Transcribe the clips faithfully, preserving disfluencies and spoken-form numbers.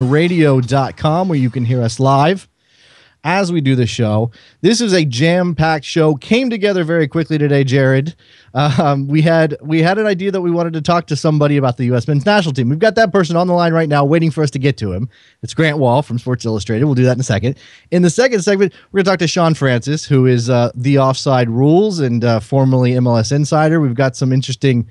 radio dot com, where you can hear us live as we do the show. This is a jam-packed show. Came together very quickly today, Jared. Um, we had we had an idea that we wanted to talk to somebody about the U S men's national team. We've got that person on the line right now waiting for us to get to him. It's Grant Wahl from Sports Illustrated. We'll do that in a second. In the second segment, we're going to talk to Sean Francis, who is uh, the Offside Rules and uh, formerly M L S Insider. We've got some interesting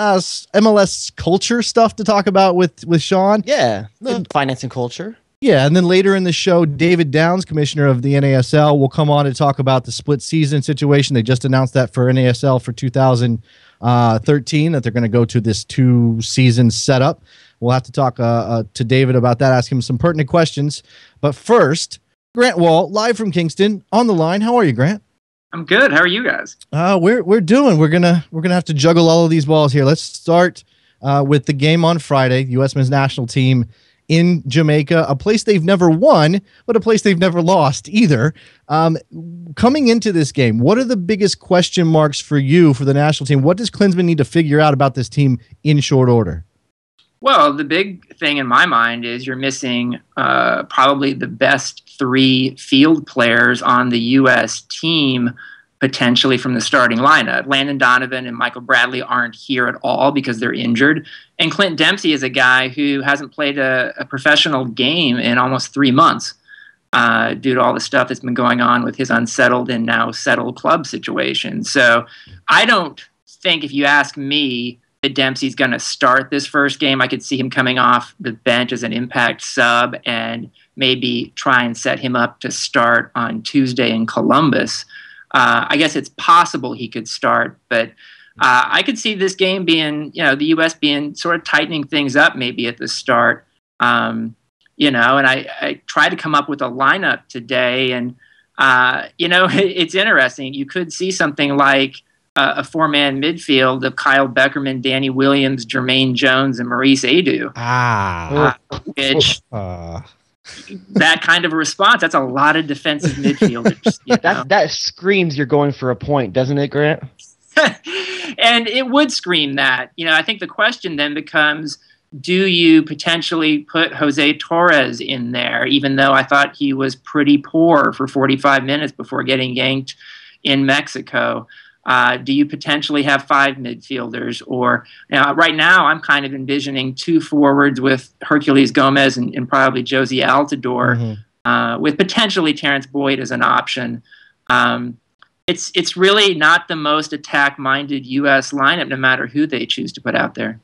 Uh, M L S culture stuff to talk about with, with Sean. Yeah, the finance and culture. Yeah, and then later in the show, David Downs, commissioner of the N A S L, will come on to talk about the split season situation. They just announced that for N A S L for two thousand thirteen, that they're going to go to this two-season setup. We'll have to talk uh, uh, to David about that, ask him some pertinent questions. But first, Grant Wahl, live from Kingston, on the line. How are you, Grant? I'm good. How are you guys? Uh, we're we're doing. We're gonna we're gonna have to juggle all of these balls here. Let's start uh, with the game on Friday. U S men's national team in Jamaica, a place they've never won, but a place they've never lost either. Um, coming into this game, what are the biggest question marks for you for the national team? What does Klinsmann need to figure out about this team in short order? Well, the big thing in my mind is you're missing uh, probably the best three field players on the U S team, potentially from the starting lineup. Landon Donovan and Michael Bradley aren't here at all because they're injured. And Clint Dempsey is a guy who hasn't played a, a professional game in almost three months uh, due to all the stuff that's been going on with his unsettled and now settled club situation. So I don't think, if you ask me, that Dempsey's going to start this first game. I could see him coming off the bench as an impact sub and maybe try and set him up to start on Tuesday in Columbus. Uh, I guess it's possible he could start, but uh, I could see this game being, you know, the U S being sort of tightening things up maybe at the start, um, you know, and I, I tried to come up with a lineup today. And, uh, you know, it, it's interesting. You could see something like Uh, a four-man midfield of Kyle Beckerman, Danny Williams, Jermaine Jones, and Maurice Edu. Ah. Uh, which, uh. That kind of a response, that's a lot of defensive midfielders. You know? that, that screams you're going for a point, doesn't it, Grant? And it would scream that. You know, I think the question then becomes, do you potentially put Jose Torres in there, even though I thought he was pretty poor for forty-five minutes before getting yanked in Mexico? Uh, do you potentially have five midfielders? Or now, right now, I'm kind of envisioning two forwards with Hercules Gomez and, and probably Josie Altidore, mm-hmm. uh, with potentially Terrence Boyd as an option. Um, it's it's really not the most attack-minded U S lineup, no matter who they choose to put out there.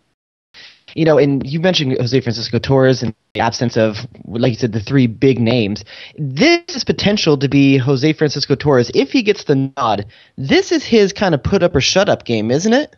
You know, and you mentioned Jose Francisco Torres and the absence of, like you said, the three big names. This is potential to be Jose Francisco Torres. If he gets the nod, this is his kind of put up or shut up game, isn't it?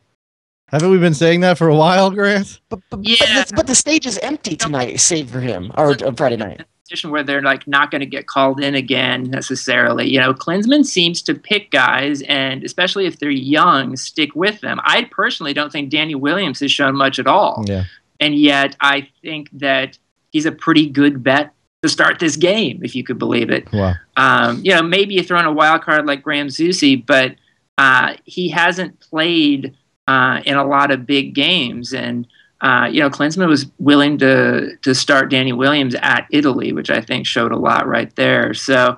Haven't we been saying that for a while, Grant? But, but, yeah. but, but the stage is empty tonight, save for him, or uh, Friday night. Where they're like not going to get called in again necessarily. You know, Klinsmann seems to pick guys, and especially if they're young, stick with them. I personally don't think Danny Williams has shown much at all. Yeah. And yet I think that he's a pretty good bet to start this game, if you could believe it. Wow. Um, you know, maybe you throw in a wild card like Graham Zusi, but uh, he hasn't played uh, in a lot of big games, and Uh, you know, Klinsmann was willing to to start Danny Williams at Italy, which I think showed a lot right there. So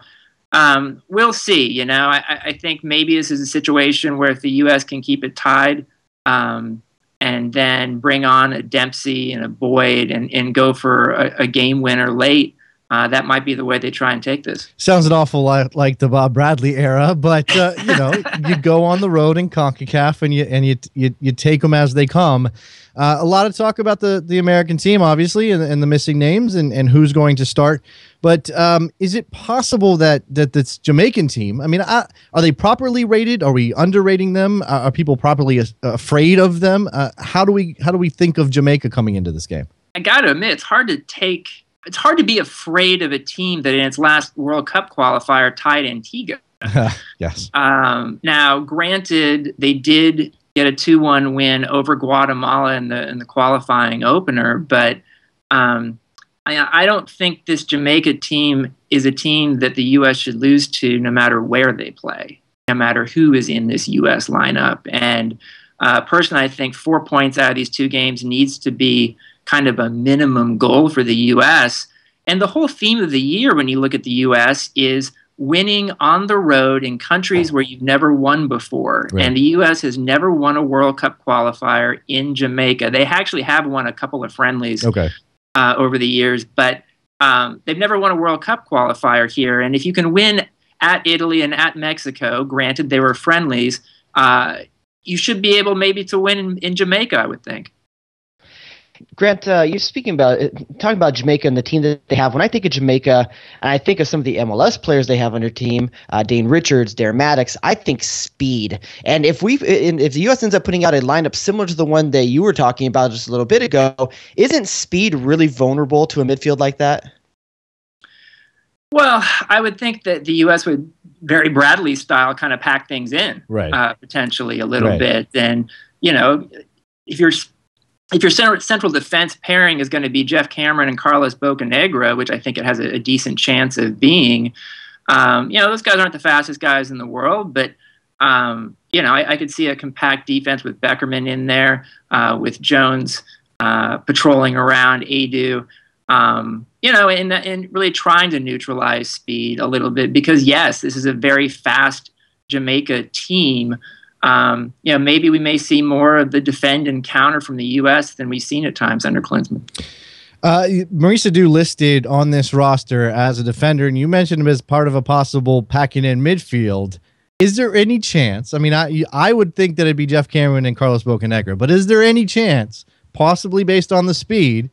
um, we'll see. You know, I, I think maybe this is a situation where if the U S can keep it tied um, and then bring on a Dempsey and a Boyd and, and go for a, a game winner late, Uh, that might be the way they try and take this. Sounds an awful lot like the Bob Bradley era, but uh, you know, you go on the road in CONCACAF and you and you you, you take them as they come. Uh, a lot of talk about the the American team, obviously, and, and the missing names and, and who's going to start. But um, is it possible that that this Jamaican team? I mean, I, are they properly rated? Are we underrating them? Are, are people properly as, afraid of them? Uh, how do we how do we think of Jamaica coming into this game? I got to admit, it's hard to take. It's hard to be afraid of a team that in its last World Cup qualifier tied Antigua. Yes. Um, now, granted, they did get a two one win over Guatemala in the in the qualifying opener, but um, I, I don't think this Jamaica team is a team that the U S should lose to, no matter where they play, no matter who is in this U S lineup. And uh, personally, I think four points out of these two games needs to be kind of a minimum goal for the U S. And the whole theme of the year when you look at the U S is winning on the road in countries where you've never won before. Right. And the U S has never won a World Cup qualifier in Jamaica. They actually have won a couple of friendlies okay. uh, over the years, but um, they've never won a World Cup qualifier here. And if you can win at Italy and at Mexico, granted they were friendlies, uh, you should be able maybe to win in, in Jamaica, I would think. Grant, uh, you're speaking about talking about Jamaica and the team that they have. When I think of Jamaica, and I think of some of the M L S players they have on their team, uh, Dane Richards, Darren Maddox, I think speed. And if we, if the U S ends up putting out a lineup similar to the one that you were talking about just a little bit ago, isn't speed really vulnerable to a midfield like that? Well, I would think that the U S would Barry Bradley style kind of pack things in, right. uh, potentially a little right. bit. And you know, if you're If your central defense pairing is going to be Jeff Cameron and Carlos Bocanegra, which I think it has a, a decent chance of being, um, you know, those guys aren't the fastest guys in the world, but, um, you know, I, I could see a compact defense with Beckerman in there, uh, with Jones uh, patrolling around, Edu, um, you know, and, and really trying to neutralize speed a little bit because, yes, this is a very fast Jamaica team. Um, you know, maybe we may see more of the defend and counter from the U S than we've seen at times under Klinsmann. Uh, Maurice Edu listed on this roster as a defender, and you mentioned him as part of a possible packing in midfield. Is there any chance? I mean, I I would think that it'd be Jeff Cameron and Carlos Bocanegra, but is there any chance, possibly based on the speed,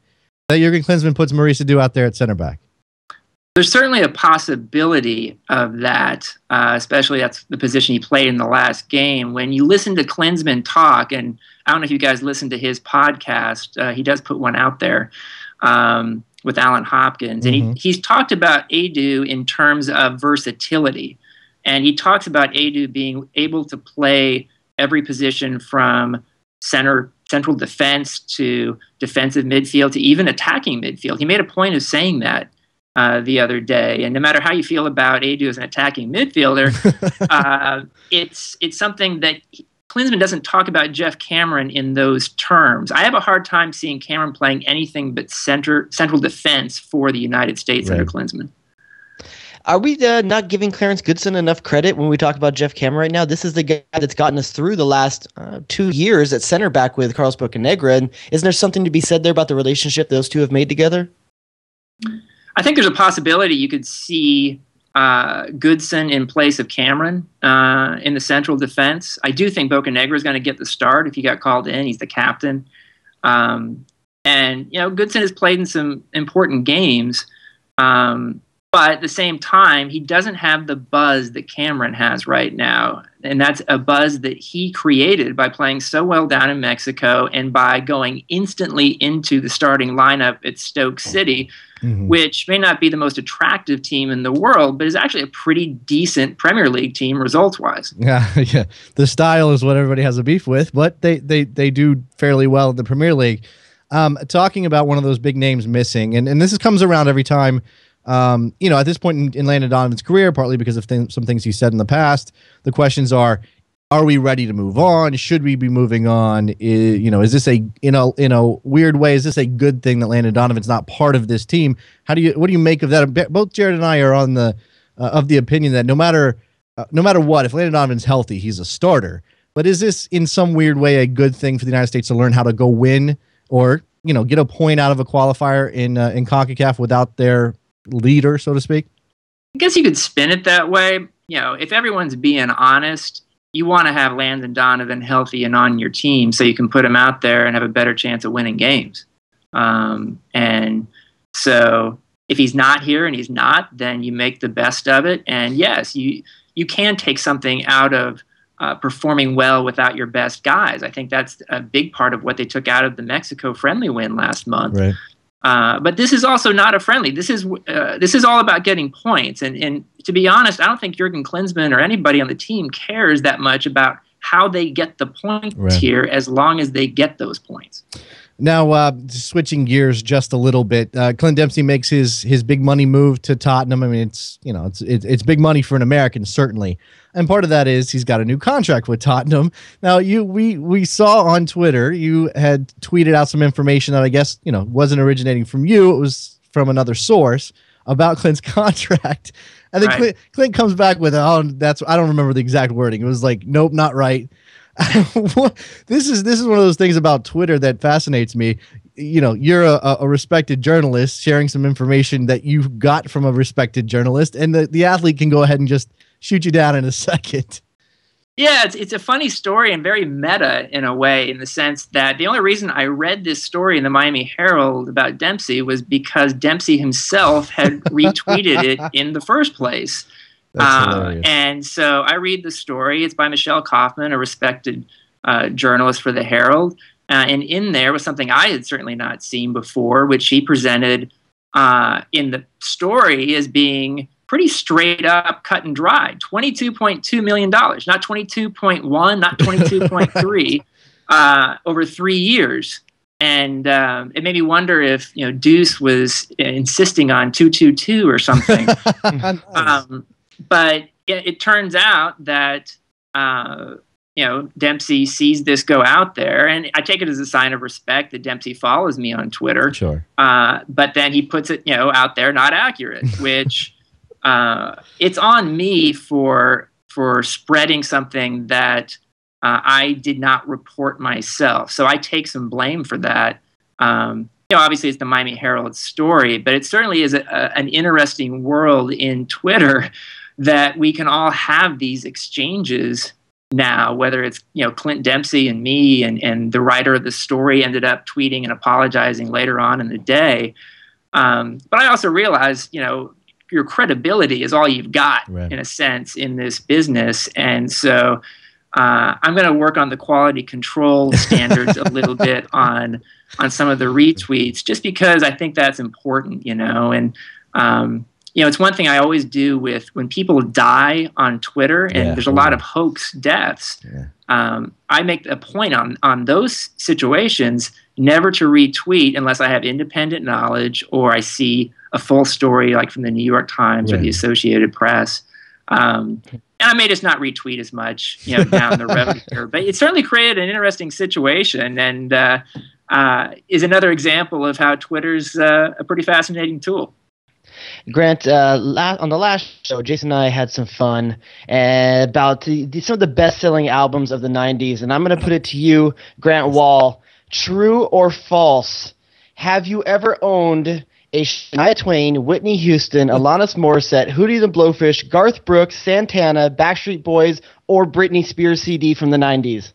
that Jurgen Klinsmann puts Maurice Edu out there at center back? There's certainly a possibility of that, uh, especially that's the position he played in the last game. When you listen to Klinsmann talk, and I don't know if you guys listen to his podcast, uh, he does put one out there um, with Alan Hopkins, and mm-hmm. he, he's talked about Edu in terms of versatility. And he talks about Edu being able to play every position from center central defense to defensive midfield to even attacking midfield. He made a point of saying that. Uh, the other day, and no matter how you feel about Edu as an attacking midfielder, uh, it's it's something that he, Klinsmann doesn't talk about Jeff Cameron in those terms. I have a hard time seeing Cameron playing anything but center central defense for the United States right. under Klinsmann. Are we uh, not giving Clarence Goodson enough credit when we talk about Jeff Cameron right now? This is the guy that's gotten us through the last uh, two years at center back with Carlos Bocanegra, and isn't there something to be said there about the relationship those two have made together? I think there's a possibility you could see uh, Goodson in place of Cameron uh, in the central defense. I do think Bocanegra is going to get the start if he got called in. He's the captain. Um, and, you know, Goodson has played in some important games. Um, but at the same time, he doesn't have the buzz that Cameron has right now. And that's a buzz that he created by playing so well down in Mexico and by going instantly into the starting lineup at Stoke City, Mm-hmm. which may not be the most attractive team in the world, but is actually a pretty decent Premier League team results-wise. Yeah, yeah. The style is what everybody has a beef with, but they they they do fairly well in the Premier League. Um, talking about one of those big names missing, and and this comes around every time. Um, you know, at this point in, in Landon Donovan's career, partly because of th some things he said in the past, the questions are: Are we ready to move on? Should we be moving on? Is, you know, is this a in a in a weird way? Is this a good thing that Landon Donovan's not part of this team? How do you what do you make of that? Both Jared and I are on the uh, of the opinion that no matter uh, no matter what, if Landon Donovan's healthy, he's a starter. But is this in some weird way a good thing for the United States to learn how to go win or you know get a point out of a qualifier in uh, in CONCACAF without their leader, so to speak? I guess you could spin it that way. You know, if everyone's being honest. You want to have Landon Donovan healthy and on your team so you can put him out there and have a better chance of winning games. Um, and so if he's not here and he's not, then you make the best of it. And yes, you, you can take something out of uh, performing well without your best guys. I think that's a big part of what they took out of the Mexico friendly win last month. Right. Uh, but this is also not a friendly. This is uh, this is all about getting points. And, and to be honest, I don't think Jurgen Klinsmann or anybody on the team cares that much about how they get the points right. here as long as they get those points. Now, uh, switching gears just a little bit, uh, Clint Dempsey makes his his big money move to Tottenham. I mean, it's you know, it's, it's it's big money for an American, certainly, and part of that is he's got a new contract with Tottenham. Now, you we we saw on Twitter you had tweeted out some information that I guess you know wasn't originating from you; it was from another source about Clint's contract, and then right. Clint, Clint comes back with, "Oh, that's I don't remember the exact wording. It was like, nope, not right." this is this is one of those things about Twitter that fascinates me. You know, you're a, a respected journalist sharing some information that you got from a respected journalist, and the, the athlete can go ahead and just shoot you down in a second. Yeah, it's it's a funny story and very meta in a way, in the sense that the only reason I read this story in the Miami Herald about Dempsey was because Dempsey himself had retweeted it in the first place. Um, and so I read the story. It's by Michelle Kaufman, a respected uh, journalist for the Herald. Uh, and in there was something I had certainly not seen before, which she presented uh, in the story as being pretty straight up, cut and dry. twenty-two point two million dollars, not twenty-two point one, not twenty-two point three, uh, over three years. And um, it made me wonder if, you know, Deuce was insisting on two two two or something. Nice. Um But it turns out that, uh, you know, Dempsey sees this go out there, and I take it as a sign of respect that Dempsey follows me on Twitter. Sure. Uh, but then he puts it, you know, out there, not accurate, which uh, it's on me for, for spreading something that uh, I did not report myself. So I take some blame for that. Um You know, obviously, it's the Miami Herald story, but it certainly is a, a, an interesting world in Twitter that we can all have these exchanges now, whether it's, you know, Clint Dempsey and me and, and the writer of the story ended up tweeting and apologizing later on in the day. Um, but I also realize, you know, your credibility is all you've got, right, in a sense, in this business. And so uh, I'm going to work on the quality control standards a little bit on on some of the retweets, just because I think that's important, you know, and, um, you know, it's one thing I always do with when people die on Twitter, and yeah, there's a lot of hoax deaths. Yeah. Um, I make a point on, on those situations, never to retweet unless I have independent knowledge or I see a full story like from the New York Times, yeah, or the Associated Press. Um, and I may just not retweet as much, you know, down the road here, but it certainly created an interesting situation. And, uh, Uh, is another example of how Twitter's uh, a pretty fascinating tool. Grant, uh, la on the last show, Jason and I had some fun uh, about the, the, some of the best-selling albums of the nineties, and I'm going to put it to you, Grant Wahl. True or false, have you ever owned a Shania Twain, Whitney Houston, Alanis Morissette, Hootie and the Blowfish, Garth Brooks, Santana, Backstreet Boys, or Britney Spears C D from the nineties?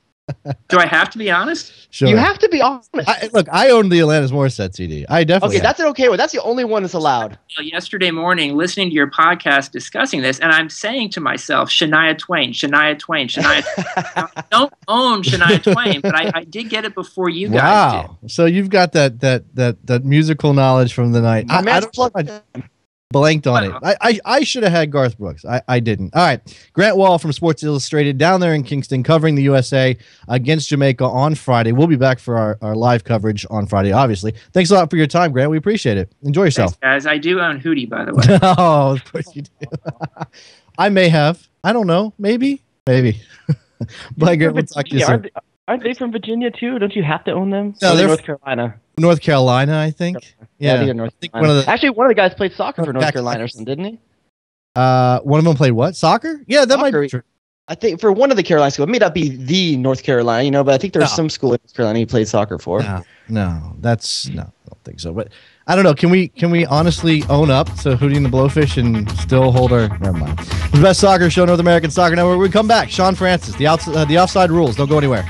Do I have to be honest? Sure. You have to be honest. I, look, I own the Alanis Morissette C D. I definitely. Okay, have. That's an okay one. That's the only one that's allowed. Yesterday morning, listening to your podcast discussing this, and I'm saying to myself, Shania Twain, Shania Twain, Shania Twain. I don't own Shania Twain, but I, I did get it before you guys wow. did. So you've got that that that that musical knowledge from the night. I, I don't blanked on it. I, I, I should have had Garth Brooks. I, I didn't. All right. Grant Wahl from Sports Illustrated down there in Kingston covering the U S A against Jamaica on Friday. We'll be back for our, our live coverage on Friday, obviously. Thanks a lot for your time, Grant. We appreciate it. Enjoy yourself. Thanks, guys. I do own Hootie, by the way. Oh, of course you do. I may have. I don't know. Maybe. Maybe. Bye, Grant. We'll talk to you soon. Aren't they from Virginia, too? Don't you have to own them? No, or they're North Carolina. North Carolina, I think. Yeah, yeah, North I think one of the, actually, one of the guys played soccer for North back Carolina, back. Or something, didn't he? Uh, one of them played what? Soccer? Yeah, that soccer, might be true. I think for one of the Carolina schools, it may not be the North Carolina, you know, but I think there was no. some school in North Carolina he played soccer for. No, no, that's no, I don't think so. But I don't know. Can we can we honestly own up to Hootie and the Blowfish and still hold our? Never mind. The best soccer show, North American Soccer Network. We come back. Sean Francis, the outs, uh, the offside rules. Don't go anywhere.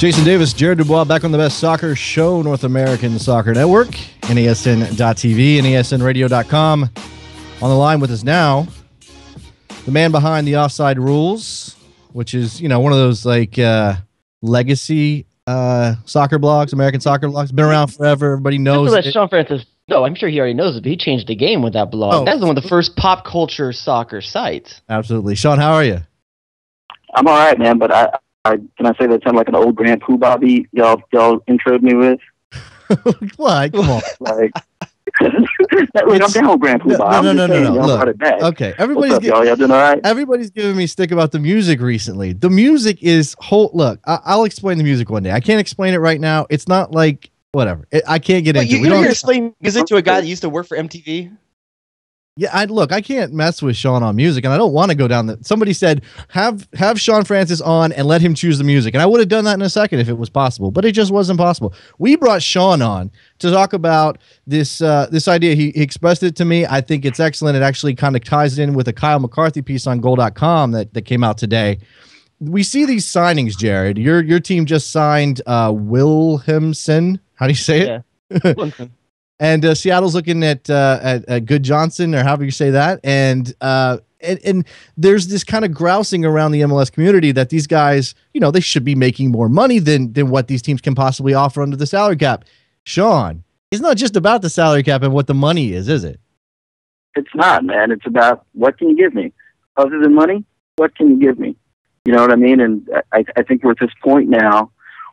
Jason Davis, Jared Dubois, back on the best soccer show, North American Soccer Network, N A S N dot T V, N A S N radio dot com. On the line with us now, the man behind the offside rules, which is, you know, one of those like uh, legacy uh, soccer blogs, American soccer blogs, been around forever. Everybody knows it. Sean Francis. No, I'm sure he already knows it, but he changed the game with that blog. Oh. That's one of the first pop culture soccer sites. Absolutely. Sean, how are you? I'm all right, man, but I, I can I say that sounded like an old Grand Poobah beat y'all y'all introed me with? Like, come on. Like, that, wait, I'm down with Grand Poobah. No, no, no, no, no, no. Look, okay, everybody's up, gi- y'all? Y'all doing all right? Everybody's giving me stick about the music recently. The music is whole. Look, I, I'll explain the music one day. I can't explain it right now. It's not like. Whatever. I can't get Wait, into it. You, you don't explain music to a guy that used to work for M T V? Yeah, I look, I can't mess with Sean on music, and I don't want to go down the... Somebody said, have have Sean Francis on and let him choose the music. And I would have done that in a second if it was possible, but it just wasn't possible. We brought Sean on to talk about this uh, this idea. He, he expressed it to me. I think it's excellent. It actually kind of ties in with a Kyle McCarthy piece on goal dot com that, that came out today. We see these signings, Jared. Your your team just signed uh, Wilhelmsson. How do you say it? Yeah. And uh, Seattle's looking at, uh, at at Good Johnson, or however you say that. And uh, and and there's this kind of grousing around the M L S community that these guys, you know, they should be making more money than than what these teams can possibly offer under the salary cap. Sean, it's not just about the salary cap and what the money is, is it? It's not, man. It's about what can you give me? Other than money, what can you give me? You know what I mean? And I, I think we're at this point now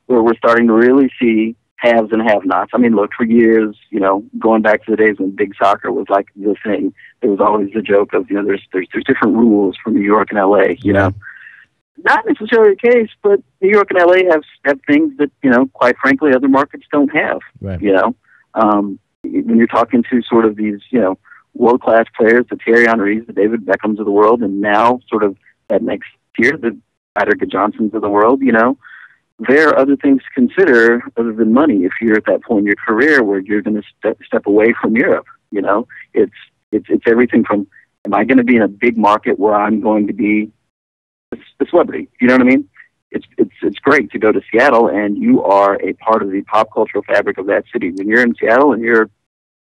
where we're starting to really see haves and have-nots. I mean, look, for years, you know, going back to the days when big soccer was like the thing, there was always the joke of, you know, there's there's, there's different rules for New York and L A, you know. Not necessarily the case, but New York and L A have, have things that, you know, quite frankly, other markets don't have, right. You know. Um, when you're talking to sort of these, you know, world-class players, the Thierry Henrys, the David Beckhams of the world, and now sort of that next tier, the Good Johnsons of the world, you know, there are other things to consider other than money. If you're at that point in your career where you're going to step, step away from Europe, you know, it's, it's, it's everything from, am I going to be in a big market where I'm going to be a, a celebrity? You know what I mean? It's, it's, it's great to go to Seattle and you are a part of the pop cultural fabric of that city. When you're in Seattle and you're a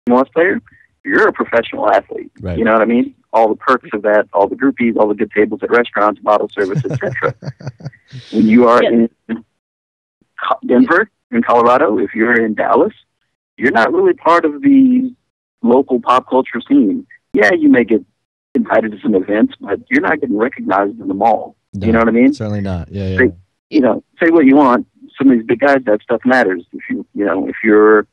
M L S player, you're a professional athlete. Right. You know what I mean? All the perks of that, all the groupies, all the good tables at restaurants, bottle service, et cetera. When you are yeah. in Denver, in Colorado, if you're in Dallas, you're not really part of the local pop culture scene. Yeah, you may get invited to some events, but you're not getting recognized in the mall. No, you know what I mean? Certainly not. Yeah, yeah. Say, you know, say what you want. Some of these big guys, that stuff matters. If you, you know, if you're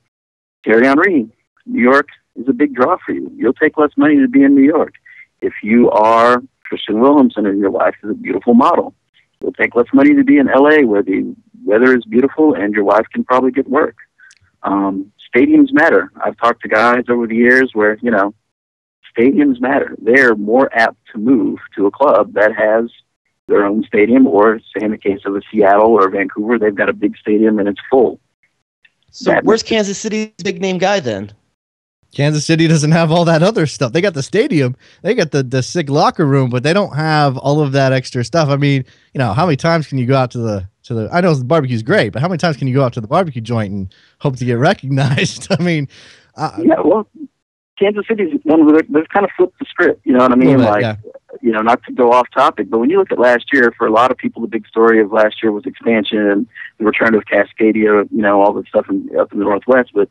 Thierry Henry, New York is a big draw for you. You'll take less money to be in New York. If you are Christian Wilhelmsson and your wife is a beautiful model, you'll take less money to be in L A where the weather is beautiful and your wife can probably get work. Um, stadiums matter. I've talked to guys over the years where, you know, stadiums matter. They're more apt to move to a club that has their own stadium, or say in the case of a Seattle or Vancouver, they've got a big stadium and it's full. So that where's Kansas City's big name guy then? Kansas City doesn't have all that other stuff. They got the stadium, they got the, the sick locker room, but they don't have all of that extra stuff. I mean, you know, how many times can you go out to the to the? I know the barbecue's great, but how many times can you go out to the barbecue joint and hope to get recognized? I mean, uh, yeah. Well, Kansas City's one where they've kind of flipped the script. You know what I mean? Bit, like, yeah. You know, not to go off topic, but when you look at last year, for a lot of people, the big story of last year was expansion and the return of Cascadia. You know, all this stuff in, up in the Northwest, but.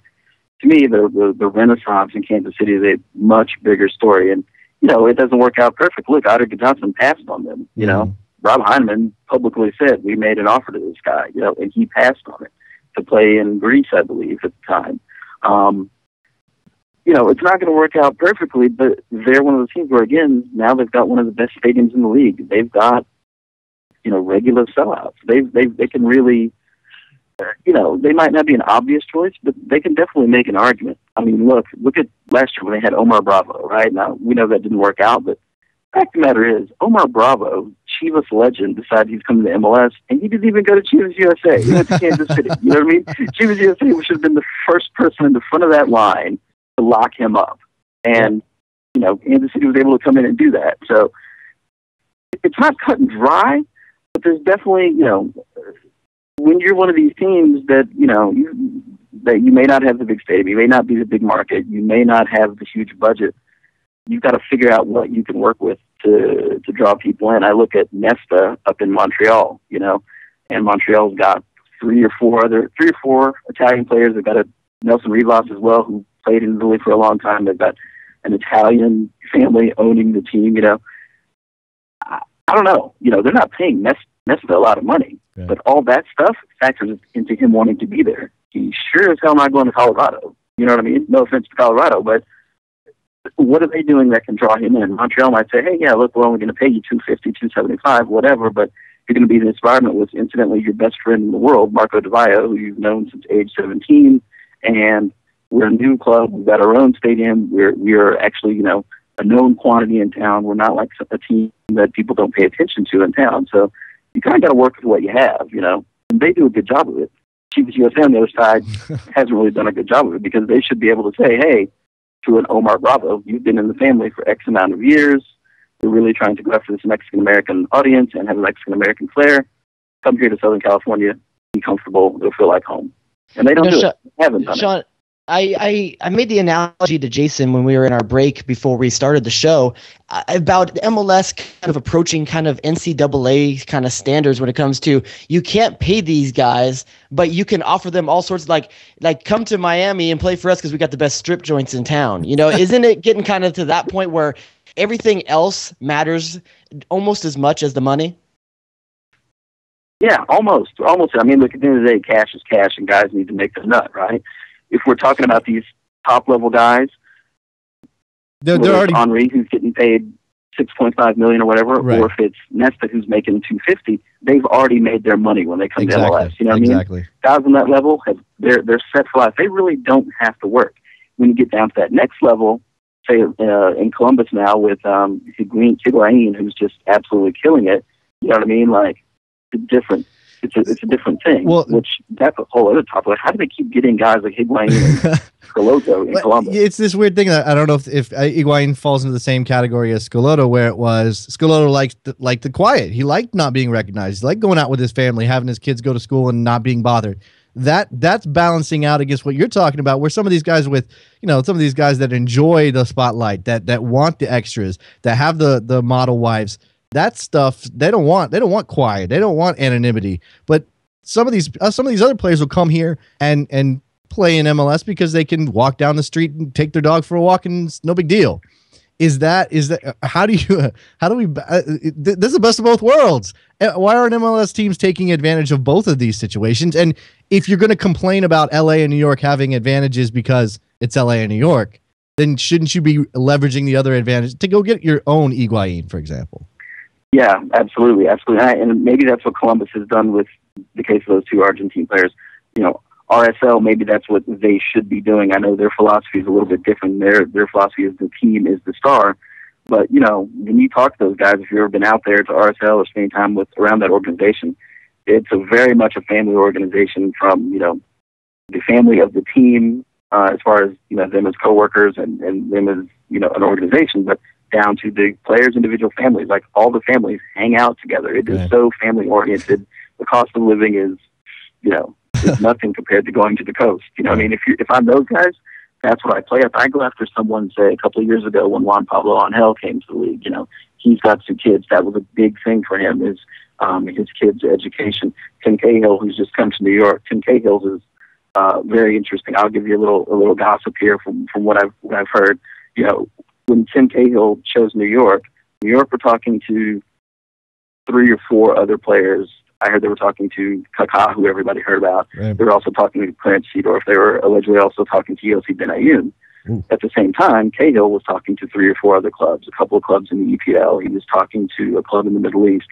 To me, the, the the renaissance in Kansas City is a much bigger story. And, you know, it doesn't work out perfect. Look, Otter Johnson passed on them. You know, mm-hmm. Rob Heineman publicly said, we made an offer to this guy, you know, and he passed on it to play in Greece, I believe, at the time. Um, you know, it's not going to work out perfectly, but they're one of those teams where, again, now they've got one of the best stadiums in the league. They've got, you know, regular sellouts. They they they can really... You know, they might not be an obvious choice, but they can definitely make an argument. I mean, look, look at last year when they had Omar Bravo, right? Now, we know that didn't work out, but the fact of the matter is, Omar Bravo, Chivas legend, decided he's coming to M L S, and he didn't even go to Chivas U S A. He went to Kansas City. You know what I mean? Chivas U S A should have been the first person in the front of that line to lock him up. And, you know, Kansas City was able to come in and do that. So it's not cut and dry, but there's definitely, you know... when you're one of these teams that, you know, you, that you may not have the big stadium, you may not be the big market, you may not have the huge budget, you've got to figure out what you can work with to to draw people in. I look at Nesta up in Montreal, you know, and Montreal's got three or four other three or four Italian players. They've got a Nelson Rivas as well, who played in Italy for a long time. They've got an Italian family owning the team, you know. I, I don't know. You know, they're not paying Nesta a lot of money, yeah. But all that stuff factors into him wanting to be there. He sure as hell not going to Colorado. You know what I mean? No offense to Colorado, but what are they doing that can draw him in? Montreal might say, hey, yeah, look, we're only going to pay you two fifty, two seventy-five, whatever, but you're going to be in this environment with, incidentally, your best friend in the world, Marco DeVaio, who you've known since age seventeen, and we're a new club. We've got our own stadium. We're we are actually, you know, a known quantity in town. We're not like a team that people don't pay attention to in town. So you kind of got to work with what you have, you know, and they do a good job of it. Chivas U S A on the other side hasn't really done a good job of it, because they should be able to say, hey, to an Omar Bravo, you've been in the family for X amount of years. We're really trying to go after this Mexican-American audience and have a Mexican-American flair. Come here to Southern California, be comfortable, it'll feel like home. And they don't no, do Sean, it. They haven't done Sean, it. I, I, I made the analogy to Jason when we were in our break before we started the show about M L S kind of approaching kind of N C double A kind of standards when it comes to, you can't pay these guys, but you can offer them all sorts of like, like come to Miami and play for us because we got the best strip joints in town. You know, isn't it getting kind of to that point where everything else matters almost as much as the money? Yeah, almost. Almost. I mean, look, at the end of the day, cash is cash and guys need to make the nut, right? If we're talking about these top-level guys, they're, they're already... Henry, who's getting paid six point five million dollars or whatever, right. Or if it's Nesta, who's making two hundred fifty thousand dollars, they've already made their money when they come exactly. to M L S. You know what exactly. I mean? Guys on that level, have, they're, they're set for life. They really don't have to work. When you get down to that next level, say uh, in Columbus now with um, Higuain, Higuain, who's just absolutely killing it, you know what I mean? Like, it's different. It's a, it's a different thing, well, which that's a whole other topic. Like, how do they keep getting guys like Higuain and Scalotto in Columbus? It's this weird thing that I don't know if, if Higuain falls into the same category as Scalotto, where it was Scalotto liked the, liked the quiet. He liked not being recognized. He liked going out with his family, having his kids go to school and not being bothered. That that's balancing out against what you're talking about, where some of these guys with, you know, some of these guys that enjoy the spotlight, that that want the extras, that have the the model wives. That stuff they don't want. They don't want quiet. They don't want anonymity. But some of these uh, some of these other players will come here and and play in M L S because they can walk down the street and take their dog for a walk and it's no big deal. Is that is that how do you how do we? Uh, this is the best of both worlds. Why aren't M L S teams taking advantage of both of these situations? And if you're going to complain about L A and New York having advantages because it's L A and New York, then shouldn't you be leveraging the other advantage to go get your own Higuain, for example? Yeah, absolutely, absolutely. And, I, and maybe that's what Columbus has done with the case of those two Argentine players. You know, R S L, maybe that's what they should be doing. I know their philosophy is a little bit different. Their their philosophy is the team is the star. But, you know, when you talk to those guys, if you've ever been out there to R S L or spending time with around that organization, it's a very much a family organization from, you know, the family of the team uh, as far as, you know, them as coworkers and, and them as, you know, an organization. But down to the players' individual families, like all the families hang out together. It right. is so family oriented. The cost of living is, you know, is nothing compared to going to the coast. You know, right. I mean, if you if I'm those guys, that's what I play. If I go after someone, say a couple of years ago when Juan Pablo Angel came to the league, you know, he's got two kids. That was a big thing for him. Is um, his kids' education. Tim Cahill, who's just come to New York. Tim Cahill's is uh, very interesting. I'll give you a little a little gossip here from from what I've what I've heard. You know. When Tim Cahill chose New York, New York were talking to three or four other players. I heard they were talking to Kaká, who everybody heard about. Right. They were also talking to Clarence Seedorf. They were allegedly also talking to Yossi Benayoun. Mm. At the same time, Cahill was talking to three or four other clubs, a couple of clubs in the E P L. He was talking to a club in the Middle East.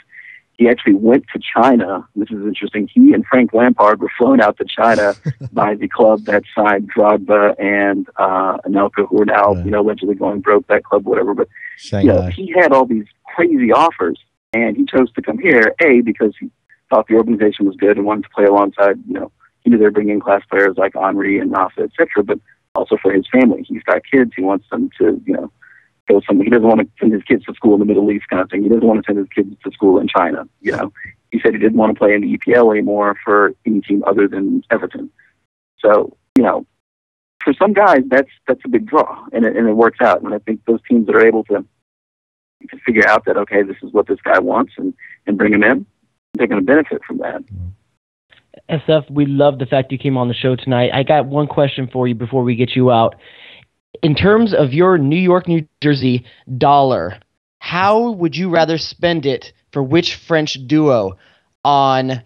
He actually went to China. This is interesting. He and Frank Lampard were flown out to China by the club that signed Drogba and uh, Anelka, who are now, yeah. you know, allegedly going broke, that club, whatever. But you know, he had all these crazy offers, and he chose to come here, A, because he thought the organization was good and wanted to play alongside, you know, he knew they're bringing class players like Henry and Nasta, et cetera, but also for his family. He's got kids. He wants them to, you know, He doesn't want to send his kids to school in the Middle East kind of thing. He doesn't want to send his kids to school in China. You know, he said he didn't want to play in the E P L anymore for any team other than Everton. So, you know, for some guys, that's that's a big draw, and it, and it works out. And I think those teams that are able to to figure out that, okay, this is what this guy wants, and, and bring him in, they're going to benefit from that. S F, we love the fact you came on the show tonight. I got one question for you before we get you out. In terms of your New York, New Jersey dollar, how would you rather spend it for which French duo? On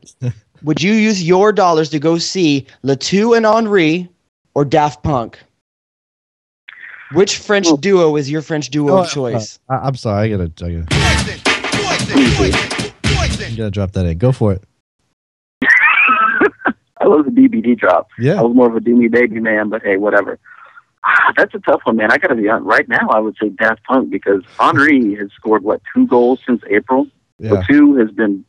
would you use your dollars to go see Latou and Henry or Daft Punk? Which French well, duo is your French duo of uh, choice? Uh, I'm sorry, I gotta, I gotta, I gotta drop that in. Go for it. I love the D B D drop. Yeah. I was more of a Doomy Baby man, but hey, whatever. That's a tough one, man. I got to be honest. Right now, I would say Daft Punk because Henry has scored, what, two goals since April? Yeah. Latou has been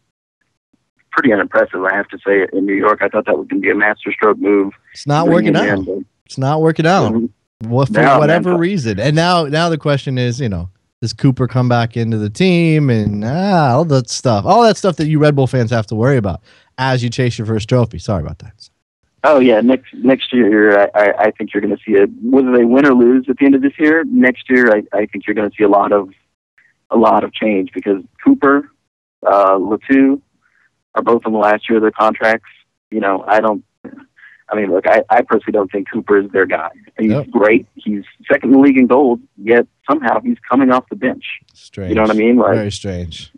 pretty unimpressive, I have to say, in New York. I thought that was going to be a masterstroke move. It's not working out. In, but, it's not working out mm-hmm. well, for now, whatever man, reason. And now now the question is, you know, does Cooper come back into the team and ah, all that stuff? All that stuff that you Red Bull fans have to worry about as you chase your first trophy. Sorry about that. Oh, yeah, next next year, I, I, I think you're going to see it. Whether they win or lose at the end of this year, next year, I, I think you're going to see a lot of a lot of change because Cooper, uh, Latou are both in the last year of their contracts. You know, I don't, I mean, look, I, I personally don't think Cooper is their guy. He's nope. great. He's second in the league in goals, yet somehow he's coming off the bench. Strange. You know what I mean? Like, Very strange.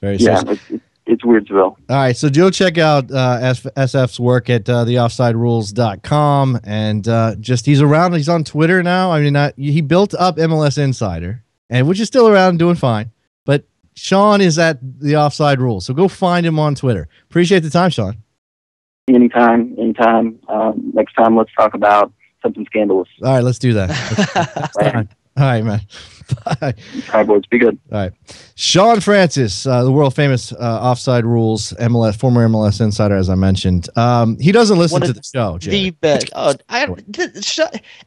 Very strange. Yeah, it's, it's, It's Weirdsville. All right, so go check out uh, S F's work at uh, the offside rules dot com, and uh, just he's around. He's on Twitter now. I mean, I, he built up M L S Insider, and which is still around, doing fine. But Sean is at the Offside Rules, so go find him on Twitter. Appreciate the time, Sean. Anytime, anytime. Um, next time, let's talk about something scandalous. All right, let's do that. Next All right, man. Bye. All right, boys. Be good. All right. Sean Francis, uh, the world-famous uh, Offside Rules, M L S, former M L S insider, as I mentioned. Um, he doesn't listen One to the show, Jay. The best. Oh, I,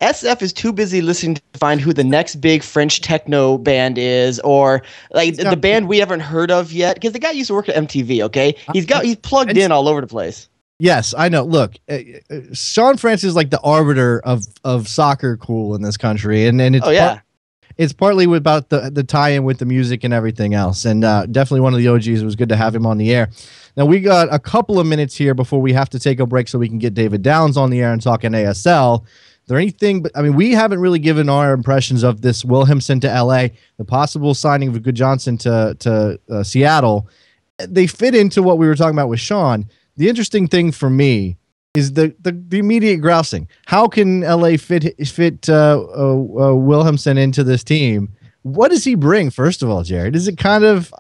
S F is too busy listening to find who the next big French techno band is or like got, the band we haven't heard of yet because the guy used to work at M T V, okay? He's got he's plugged in all over the place. Yes, I know. Look, uh, uh, Sean Francis is like the arbiter of, of soccer cool in this country. And, and it's, oh, yeah. part, it's partly about the, the tie-in with the music and everything else. And uh, definitely one of the O Gs. It was good to have him on the air. Now, we got a couple of minutes here before we have to take a break so we can get David Downs on the air and talk in A S L. Is there anything? But I mean, we haven't really given our impressions of this Wilhelmsson to L A, the possible signing of Good Johnson to, to uh, Seattle. They fit into what we were talking about with Sean. The interesting thing for me is the, the, the immediate grousing. How can L A fit fit uh, uh, Wilhelmsson into this team? What does he bring, first of all, Jared? Is it kind of...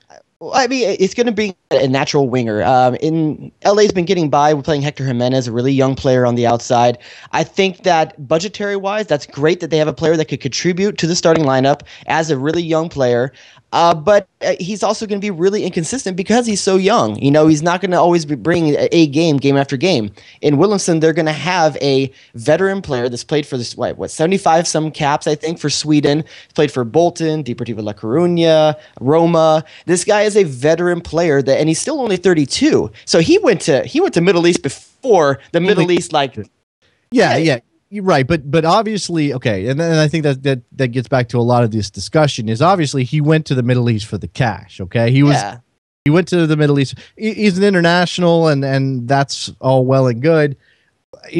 I mean, it's going to be a natural winger. Um, in L A's been getting by. We're playing Hector Jimenez, a really young player on the outside. I think that budgetary-wise, that's great that they have a player that could contribute to the starting lineup as a really young player. Uh, but uh, he's also going to be really inconsistent because he's so young. You know, he's not going to always be bringing a game, game after game. In Wilhelmsson, they're going to have a veteran player that's played for this, what, what seventy-five some caps, I think, for Sweden. He's played for Bolton, Deportivo La Coruña, Roma. This guy is a veteran player that, and he's still only thirty-two. So he went to he went to Middle East before the Middle East, like, yeah, yeah. yeah. You're right, but but obviously, okay, and, and I think that, that that gets back to a lot of this discussion is obviously he went to the Middle East for the cash, okay? He was yeah. he went to the Middle East. He, he's an international, and, and that's all well and good,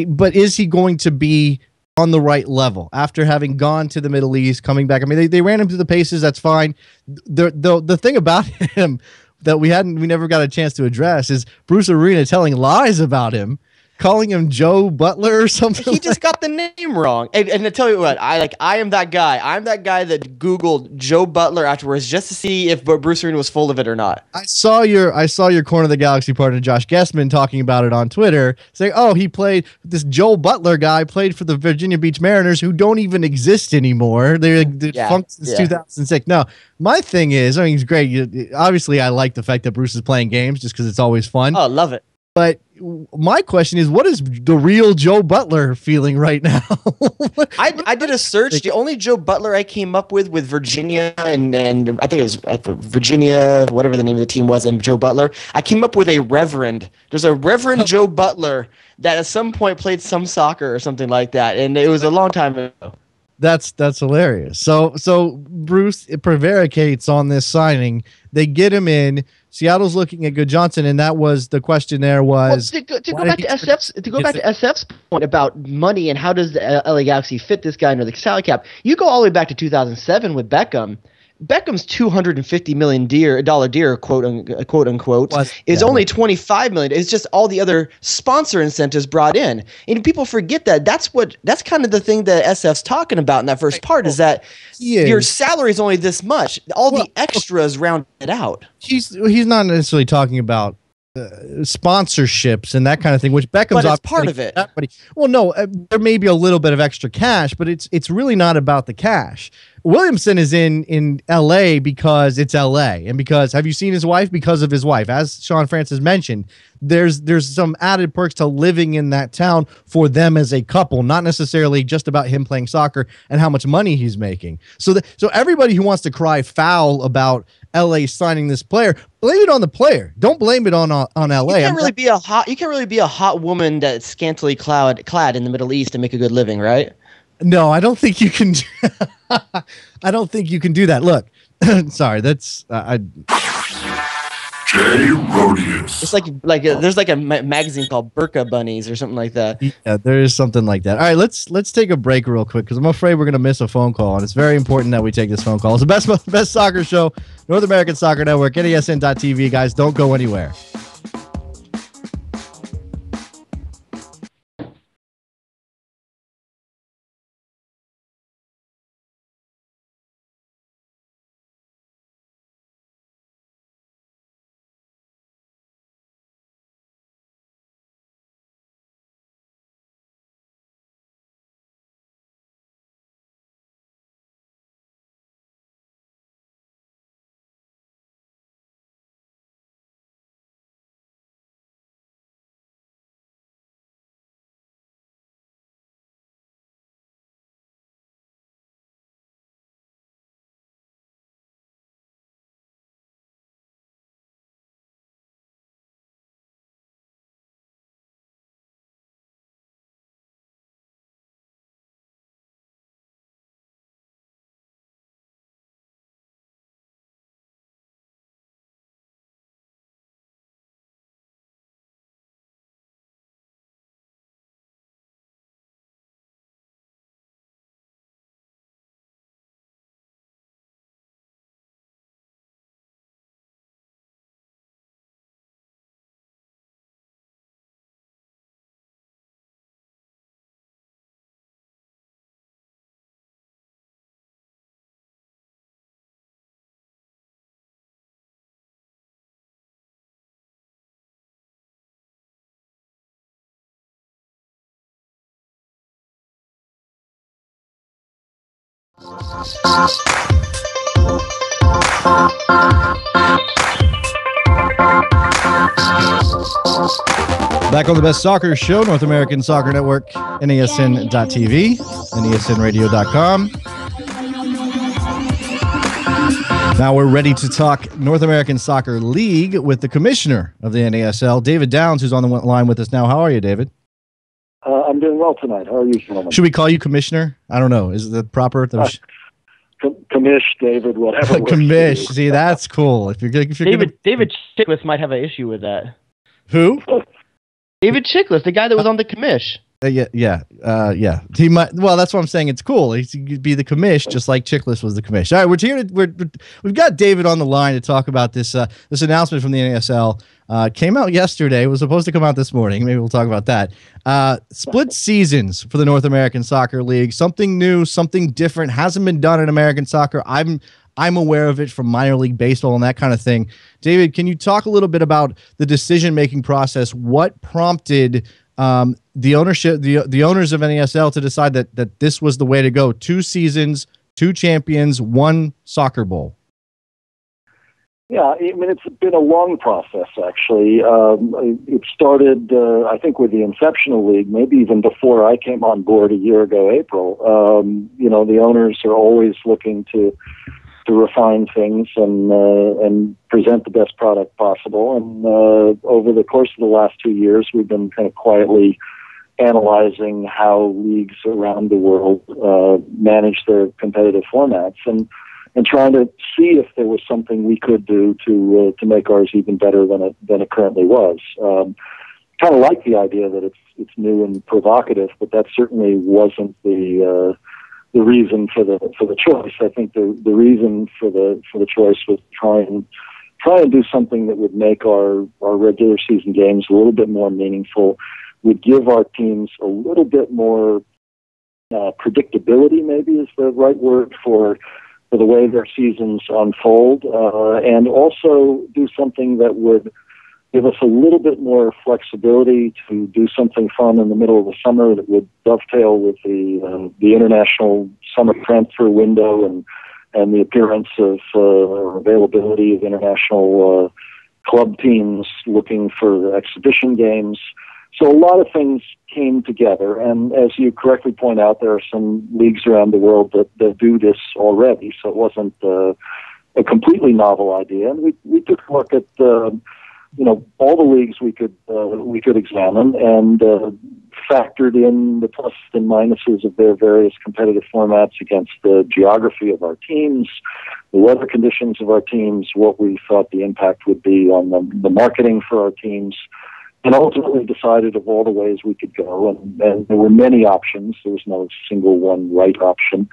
but is he going to be on the right level after having gone to the Middle East, coming back? I mean, they, they ran him through the paces. That's fine. The, the, the thing about him that we hadn't, we never got a chance to address is Bruce Arena telling lies about him. Calling him Joe Butler or something. He like. just got the name wrong. And, and to tell you what, I like. I am that guy. I'm that guy that Googled Joe Butler afterwards just to see if Bruce Arena was full of it or not. I saw your I saw your Corner of the Galaxy partner Josh Guestman talking about it on Twitter, saying, "Oh, he played this Joe Butler guy played for the Virginia Beach Mariners, who don't even exist anymore. They're defunct yeah, since yeah. two thousand six." No, my thing is, I mean, it's great. You, obviously, I like the fact that Bruce is playing games just because it's always fun. Oh, love it. But my question is, what is the real Joe Butler feeling right now? I, I did a search. The only Joe Butler I came up with with Virginia and, and I think it was Virginia, whatever the name of the team was, and Joe Butler. I came up with a Reverend. There's a Reverend Joe Butler that at some point played some soccer or something like that, and it was a long time ago. That's that's hilarious. So so Bruce it prevaricates on this signing. They get him in. Seattle's looking at Good Johnson, and that was the question. There was well, to go, to go back to S F's to go back to S F's point about money and how does the L A Galaxy fit this guy under the salary cap? You go all the way back to two thousand seven with Beckham. Beckham's two hundred fifty million dollars deer, dollar deer, quote, un, quote unquote, Plus, is yeah, only twenty-five million dollars. It's just all the other sponsor incentives brought in. And people forget that. That's what. That's kind of the thing that S F's talking about in that first part, is that yeah. your salary is only this much. All well, the extras round it out. He's, he's not necessarily talking about Uh, sponsorships and that kind of thing, which Beckham's off part of it. Well, no, uh, there may be a little bit of extra cash, but it's it's really not about the cash. Wilhelmsson is in in L A because it's L A, and because have you seen his wife? Because of his wife, as Sean Francis mentioned, there's there's some added perks to living in that town for them as a couple, not necessarily just about him playing soccer and how much money he's making. So the, so everybody who wants to cry foul about L A signing this player, blame it on the player. Don't blame it on on, on L A. You can't really be a hot. You can't really be a hot woman that's scantily clad clad in the Middle East and make a good living, right? No, I don't think you can. Do, I don't think you can do that. Look, sorry, that's uh, I. Jay Rodius. It's like like a, there's like a ma magazine called Burka Bunnies or something like that. Yeah, there is something like that. All right, let's let's take a break real quick because I'm afraid we're gonna miss a phone call, and it's very important that we take this phone call. It's the best best soccer show, North American Soccer Network, N A S N dot T V. Guys, don't go anywhere. Back on the Best Soccer Show, North American Soccer Network, N A S N dot T V, N A S N radio dot com. Now we're ready to talk North American Soccer League with the commissioner of the N A S L, David Downs, who's on the line with us now. How are you, David? Uh, I'm doing well tonight. How are you, gentlemen? Should we call you commissioner? I don't know. Is that proper? Uh, com commish, David, whatever. Commish. See, that's cool. If you're, if you're David, gonna... David Chiklis might have an issue with that. Who? David Chiklis, the guy that was on the commish. Uh, yeah, yeah, uh, yeah. He might. Well, that's what I'm saying. It's cool. He could be the commish, just like Chiklis was the commish. All right, we're here. To, we're, we've got David on the line to talk about this. Uh, this announcement from the N A S L uh, came out yesterday. It was supposed to come out this morning. Maybe we'll talk about that. Uh, split seasons for the North American Soccer League. Something new, something different. Hasn't been done in American soccer. I'm I'm aware of it from minor league baseball and that kind of thing. David, can you talk a little bit about the decision making process? What prompted Um, the ownership, the the owners of N A S L to decide that that this was the way to go? Two seasons, two champions, one soccer bowl. Yeah, I mean, it's been a long process, actually. Um, it started, uh, I think, with the inception of the league, maybe even before I came on board a year ago, April. Um, you know, the owners are always looking to to refine things and uh, and present the best product possible. And uh, over the course of the last two years, we've been kind of quietly analyzing how leagues around the world uh, manage their competitive formats. And And trying to see if there was something we could do to uh, to make ours even better than it than it currently was. Um, kind of like the idea that it's it's new and provocative, but that certainly wasn't the uh, the reason for the for the choice. I think the the reason for the for the choice was try and try and do something that would make our our regular season games a little bit more meaningful, would give our teams a little bit more uh, predictability. Maybe is the right word for. For the way their seasons unfold, uh, and also do something that would give us a little bit more flexibility to do something fun in the middle of the summer that would dovetail with the uh, the international summer transfer window and and the appearance of uh, or availability of international uh, club teams looking for exhibition games. So a lot of things came together, and as you correctly point out, there are some leagues around the world that, that do this already, so it wasn't uh, a completely novel idea. And we, we took a look at uh, you know, all the leagues we could uh, we could examine and uh, factored in the pluses and minuses of their various competitive formats against the geography of our teams, the weather conditions of our teams, what we thought the impact would be on the, the marketing for our teams, and ultimately decided of all the ways we could go, and, and there were many options. There was no single one right option.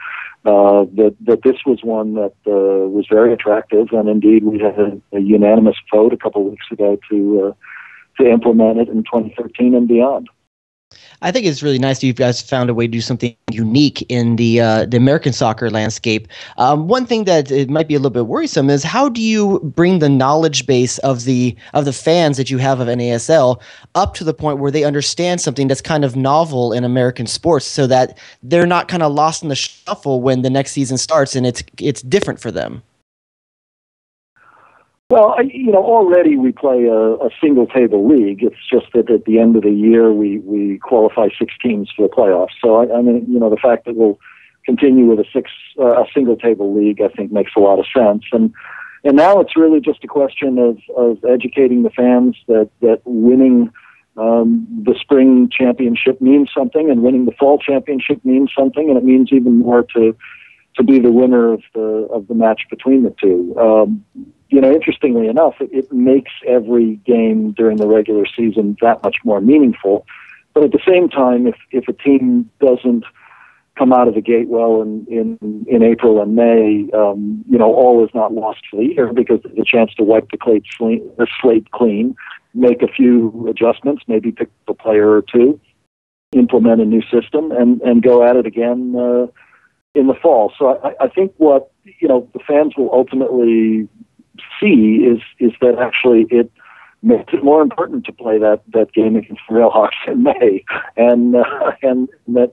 Uh, that that this was one that uh, was very attractive, and indeed we had a, a unanimous vote a couple of weeks ago to uh, to implement it in twenty thirteen and beyond. I think it's really nice that you guys found a way to do something unique in the uh, the American soccer landscape. Um, one thing that it might be a little bit worrisome is how do you bring the knowledge base of the of the fans that you have of N A S L up to the point where they understand something that's kind of novel in American sports, so that they're not kind of lost in the shuffle when the next season starts and it's it's different for them. Well, I, you know, already we play a, a single-table league. It's just that at the end of the year, we, we qualify six teams for the playoffs. So, I, I mean, you know, the fact that we'll continue with a six uh, a single-table league, I think, makes a lot of sense. And and now it's really just a question of, of educating the fans that, that winning um, the spring championship means something, and winning the fall championship means something, and it means even more to to be the winner of the of the match between the two. Um, You know, interestingly enough, it, it makes every game during the regular season that much more meaningful. But at the same time, if, if a team doesn't come out of the gate well in, in, in April and May, um, you know, all is not lost for the year, because the chance to wipe the, slate, the slate clean, make a few adjustments, maybe pick a player or two, implement a new system, and, and go at it again uh, in the fall. So I, I think what, you know, the fans will ultimately see is is that actually it makes it more important to play that that game against the Railhawks in May, and uh, and that,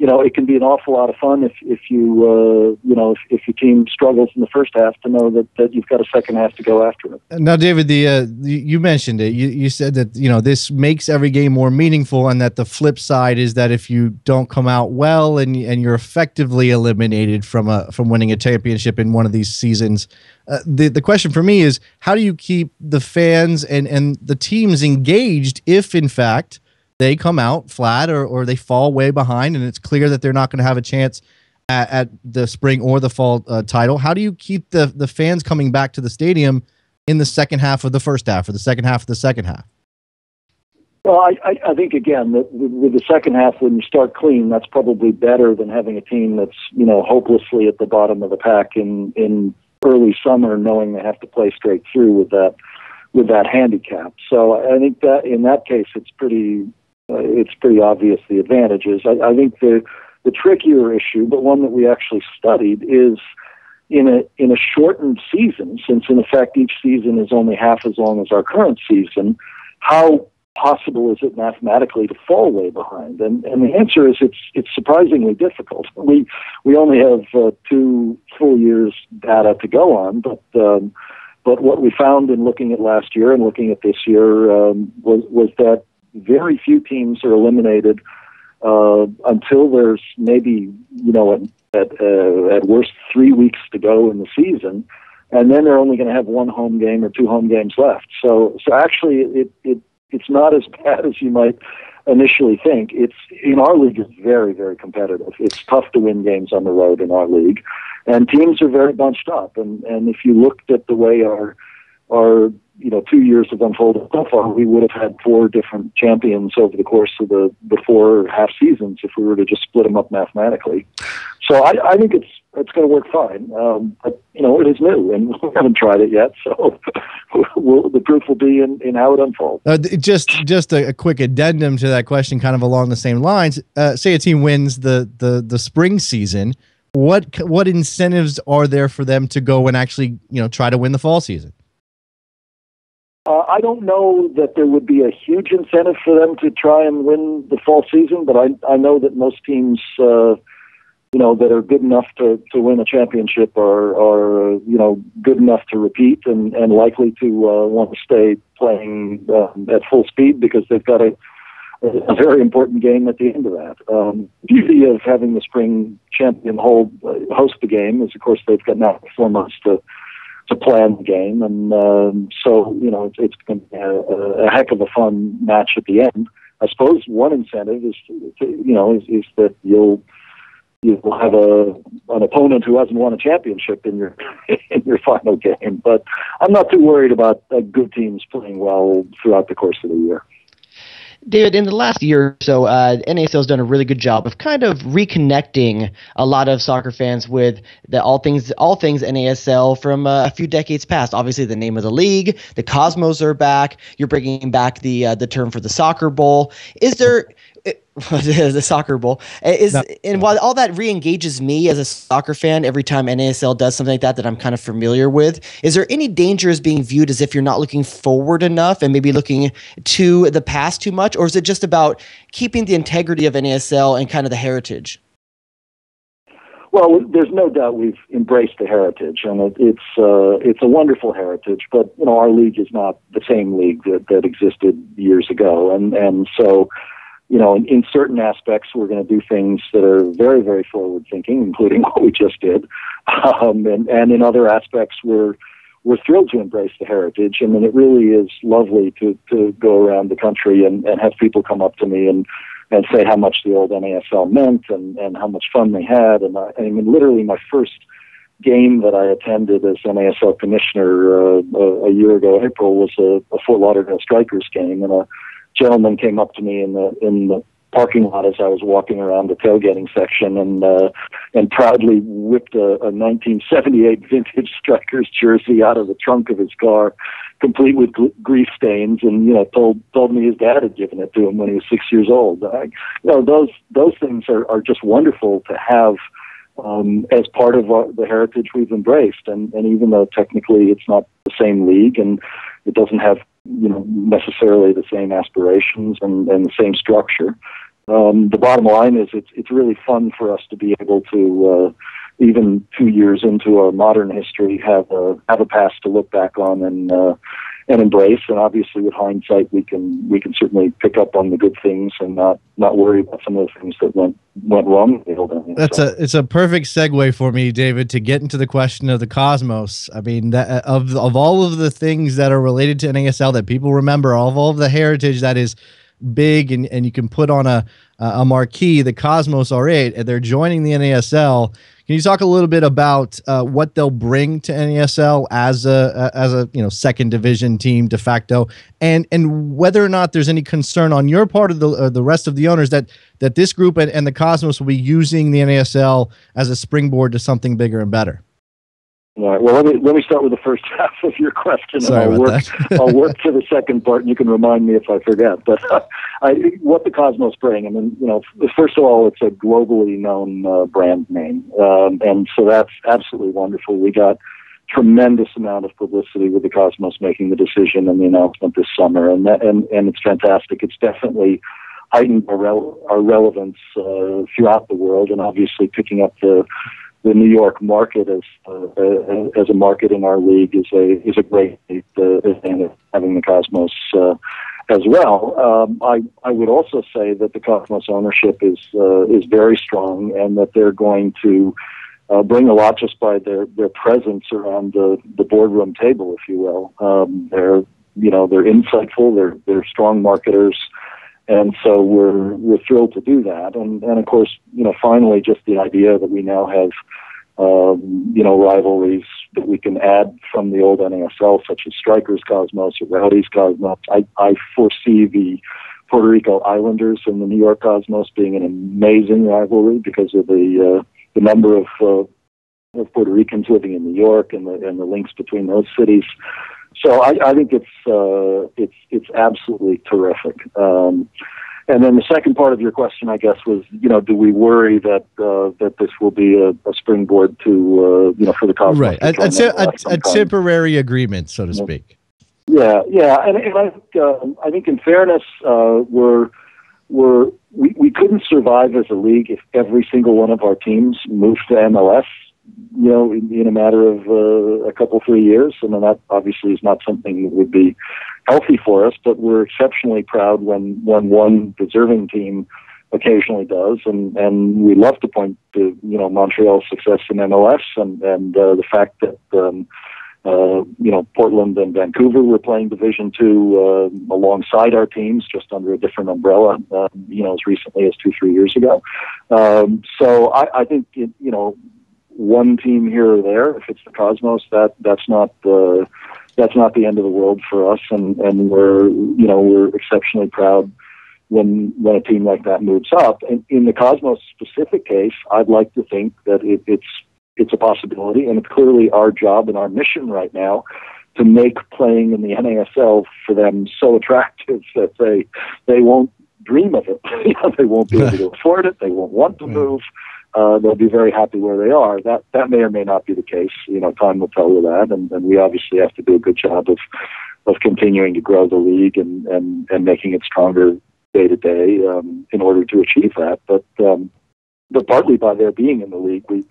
you know, it can be an awful lot of fun if if you uh, you know if, if your team struggles in the first half, to know that, that you've got a second half to go after it. Now, David, the uh, you mentioned it. You you said that, you know, this makes every game more meaningful, and that the flip side is that if you don't come out well and and you're effectively eliminated from a from winning a championship in one of these seasons. Uh, the, the question for me is, how do you keep the fans and, and the teams engaged if, in fact, they come out flat or, or they fall way behind and it's clear that they're not going to have a chance at, at the spring or the fall uh, title? How do you keep the, the fans coming back to the stadium in the second half of the first half or the second half of the second half? Well, I, I think, again, that with the second half, when you start clean, that's probably better than having a team that's, you know, hopelessly at the bottom of the pack in in. early summer, knowing they have to play straight through with that with that handicap. So I think that in that case, it's pretty uh, it's pretty obvious the advantages. I, I think the the trickier issue, but one that we actually studied, is in a in a shortened season, since in effect each season is only half as long as our current season. How possible is it mathematically to fall way behind? And and the answer is it's it's surprisingly difficult. We we only have uh, two full years data to go on, but um, But what we found in looking at last year and looking at this year um, was, was that very few teams are eliminated uh, until there's maybe, you know, at, at, uh, at worst three weeks to go in the season. And then they're only going to have one home game or two home games left. So, so actually, it, it it's not as bad as you might initially think. It's in our league, it's very, very competitive. It's tough to win games on the road in our league, and teams are very bunched up. And, and if you looked at the way our our you know two years have unfolded so far, we would have had four different champions over the course of the, the four half seasons if we were to just split them up mathematically. So I, I think it's it's going to work fine. Um, but, you know, it is new, and we haven't tried it yet, so we'll, the proof will be in, in how it unfolds. Uh, just just a, a quick addendum to that question, kind of along the same lines. Uh, say a team wins the, the, the spring season. What what incentives are there for them to go and actually, you know, try to win the fall season? Uh, I don't know that there would be a huge incentive for them to try and win the fall season, but I, I know that most teams... Uh, you know, that are good enough to, to win a championship or, or, you know, good enough to repeat and, and likely to uh, want to stay playing uh, at full speed because they've got a, a very important game at the end of that. Um, the beauty of having the spring champion hold, uh, host the game is, of course, they've got now four months to, to plan the game. And um, so, you know, it's, it's going to be a, a heck of a fun match at the end. I suppose one incentive is, to, you know, is, is that you'll, You'll have a an opponent who hasn't won a championship in your in your final game, but I'm not too worried about uh, good teams playing well throughout the course of the year. David, in the last year or so, uh, N A S L's done a really good job of kind of reconnecting a lot of soccer fans with the all things all things N A S L from uh, a few decades past. Obviously, the name of the league, the Cosmos are back. You're bringing back the uh, the term for the Soccer Bowl. Is there the Soccer Bowl is, no. And while all that re-engages me as a soccer fan every time N A S L does something like that that I'm kind of familiar with, is there any danger as being viewed as if you're not looking forward enough and maybe looking to the past too much, or is it just about keeping the integrity of N A S L and kind of the heritage? Well, there's no doubt we've embraced the heritage, and it, it's uh, it's a wonderful heritage. But you know, our league is not the same league that, that existed years ago, and and so. You know, in, in certain aspects, we're going to do things that are very, very forward-thinking, including what we just did. Um, and, and in other aspects, we're we're thrilled to embrace the heritage. I mean, it really is lovely to, to go around the country and, and have people come up to me and, and say how much the old N A S L meant and, and how much fun they had. And I, I mean, literally my first game that I attended as N A S L commissioner uh, a, a year ago, April, was a, a Fort Lauderdale Strikers game, and a gentleman came up to me in the in the parking lot as I was walking around the tailgating section and uh, and proudly whipped a, a nineteen seventy-eight vintage Strikers jersey out of the trunk of his car, complete with gl- grease stains, and you know told told me his dad had given it to him when he was six years old. I, you know those those things are, are just wonderful to have um, as part of our, the heritage we've embraced. And, and even though technically it's not the same league and it doesn't have you know, necessarily the same aspirations and, and the same structure. Um, the bottom line is it's it's really fun for us to be able to, uh, even two years into our modern history, have a have a past to look back on and uh, and embrace. And obviously, with hindsight, we can we can certainly pick up on the good things and not not worry about some of the things that went went wrong. That's so. a it's a perfect segue for me, David, to get into the question of the Cosmos. I mean, that, of of all of the things that are related to N A S L that people remember, all of, all of the heritage that is big and, and you can put on a a marquee, the Cosmos are it, and they're joining the N A S L. Can you talk a little bit about uh, what they'll bring to N A S L as a as a you know second division team de facto, and and whether or not there's any concern on your part of the uh, the rest of the owners that that this group and, and the Cosmos will be using the N A S L as a springboard to something bigger and better? All right. Well, let me let me start with the first half of your question. Sorry and I'll, work, I'll work to the second part, and you can remind me if I forget. But uh, I, what the Cosmos bring, I mean, you know, first of all, it's a globally known uh, brand name, um, and so that's absolutely wonderful. We got tremendous amount of publicity with the Cosmos making the decision and the announcement this summer, and that, and and it's fantastic. It's definitely heightened our, rele- our relevance uh, throughout the world, and obviously picking up the the New York market as uh, as a market in our league is a is a great uh, advantage having the Cosmos uh, as well. Um, I I would also say that the Cosmos ownership is uh, is very strong, and that they're going to uh, bring a lot just by their their presence around the the boardroom table, if you will. Um, they're you know they're insightful. They're they're strong marketers. And so we're we're thrilled to do that, and and of course, you know, finally, just the idea that we now have, um, you know, rivalries that we can add from the old N A S L, such as Strikers Cosmos or Rowdies Cosmos. I I foresee the Puerto Rico Islanders and the New York Cosmos being an amazing rivalry because of the uh, the number of uh, of Puerto Ricans living in New York and the and the links between those cities. So I, I think it's uh, it's it's absolutely terrific. Um, and then the second part of your question, I guess, was you know do we worry that uh, that this will be a, a springboard to uh, you know for the Cosmos? Right, a, a, a, a temporary agreement, so to speak. Yeah, yeah, and, and I think uh, I think in fairness, uh, we're we're we, we couldn't survive as a league if every single one of our teams moved to M L S. You know, in, in a matter of uh, a couple, three years. I mean, that obviously is not something that would be healthy for us, but we're exceptionally proud when, when one deserving team occasionally does. And, and we love to point to, you know, Montreal's success in M L S and, and uh, the fact that, um, uh, you know, Portland and Vancouver were playing Division Two uh, alongside our teams, just under a different umbrella, uh, you know, as recently as two, three years ago. Um, so I, I think, it, you know, one team here or there, if it's the Cosmos, that that's not the that's not the end of the world for us, and and we're you know we're exceptionally proud when when a team like that moves up. And in the Cosmos specific case, I'd like to think that it, it's it's a possibility, and it's clearly our job and our mission right now to make playing in the N A S L for them so attractive that they they won't dream of it. They won't be able to afford it. They won't want to move. Uh, they'll be very happy where they are. That that may or may not be the case. You know, time will tell with that. And, and we obviously have to do a good job of of continuing to grow the league and, and, and making it stronger day to day um, in order to achieve that. But um, but partly by their being in the league, we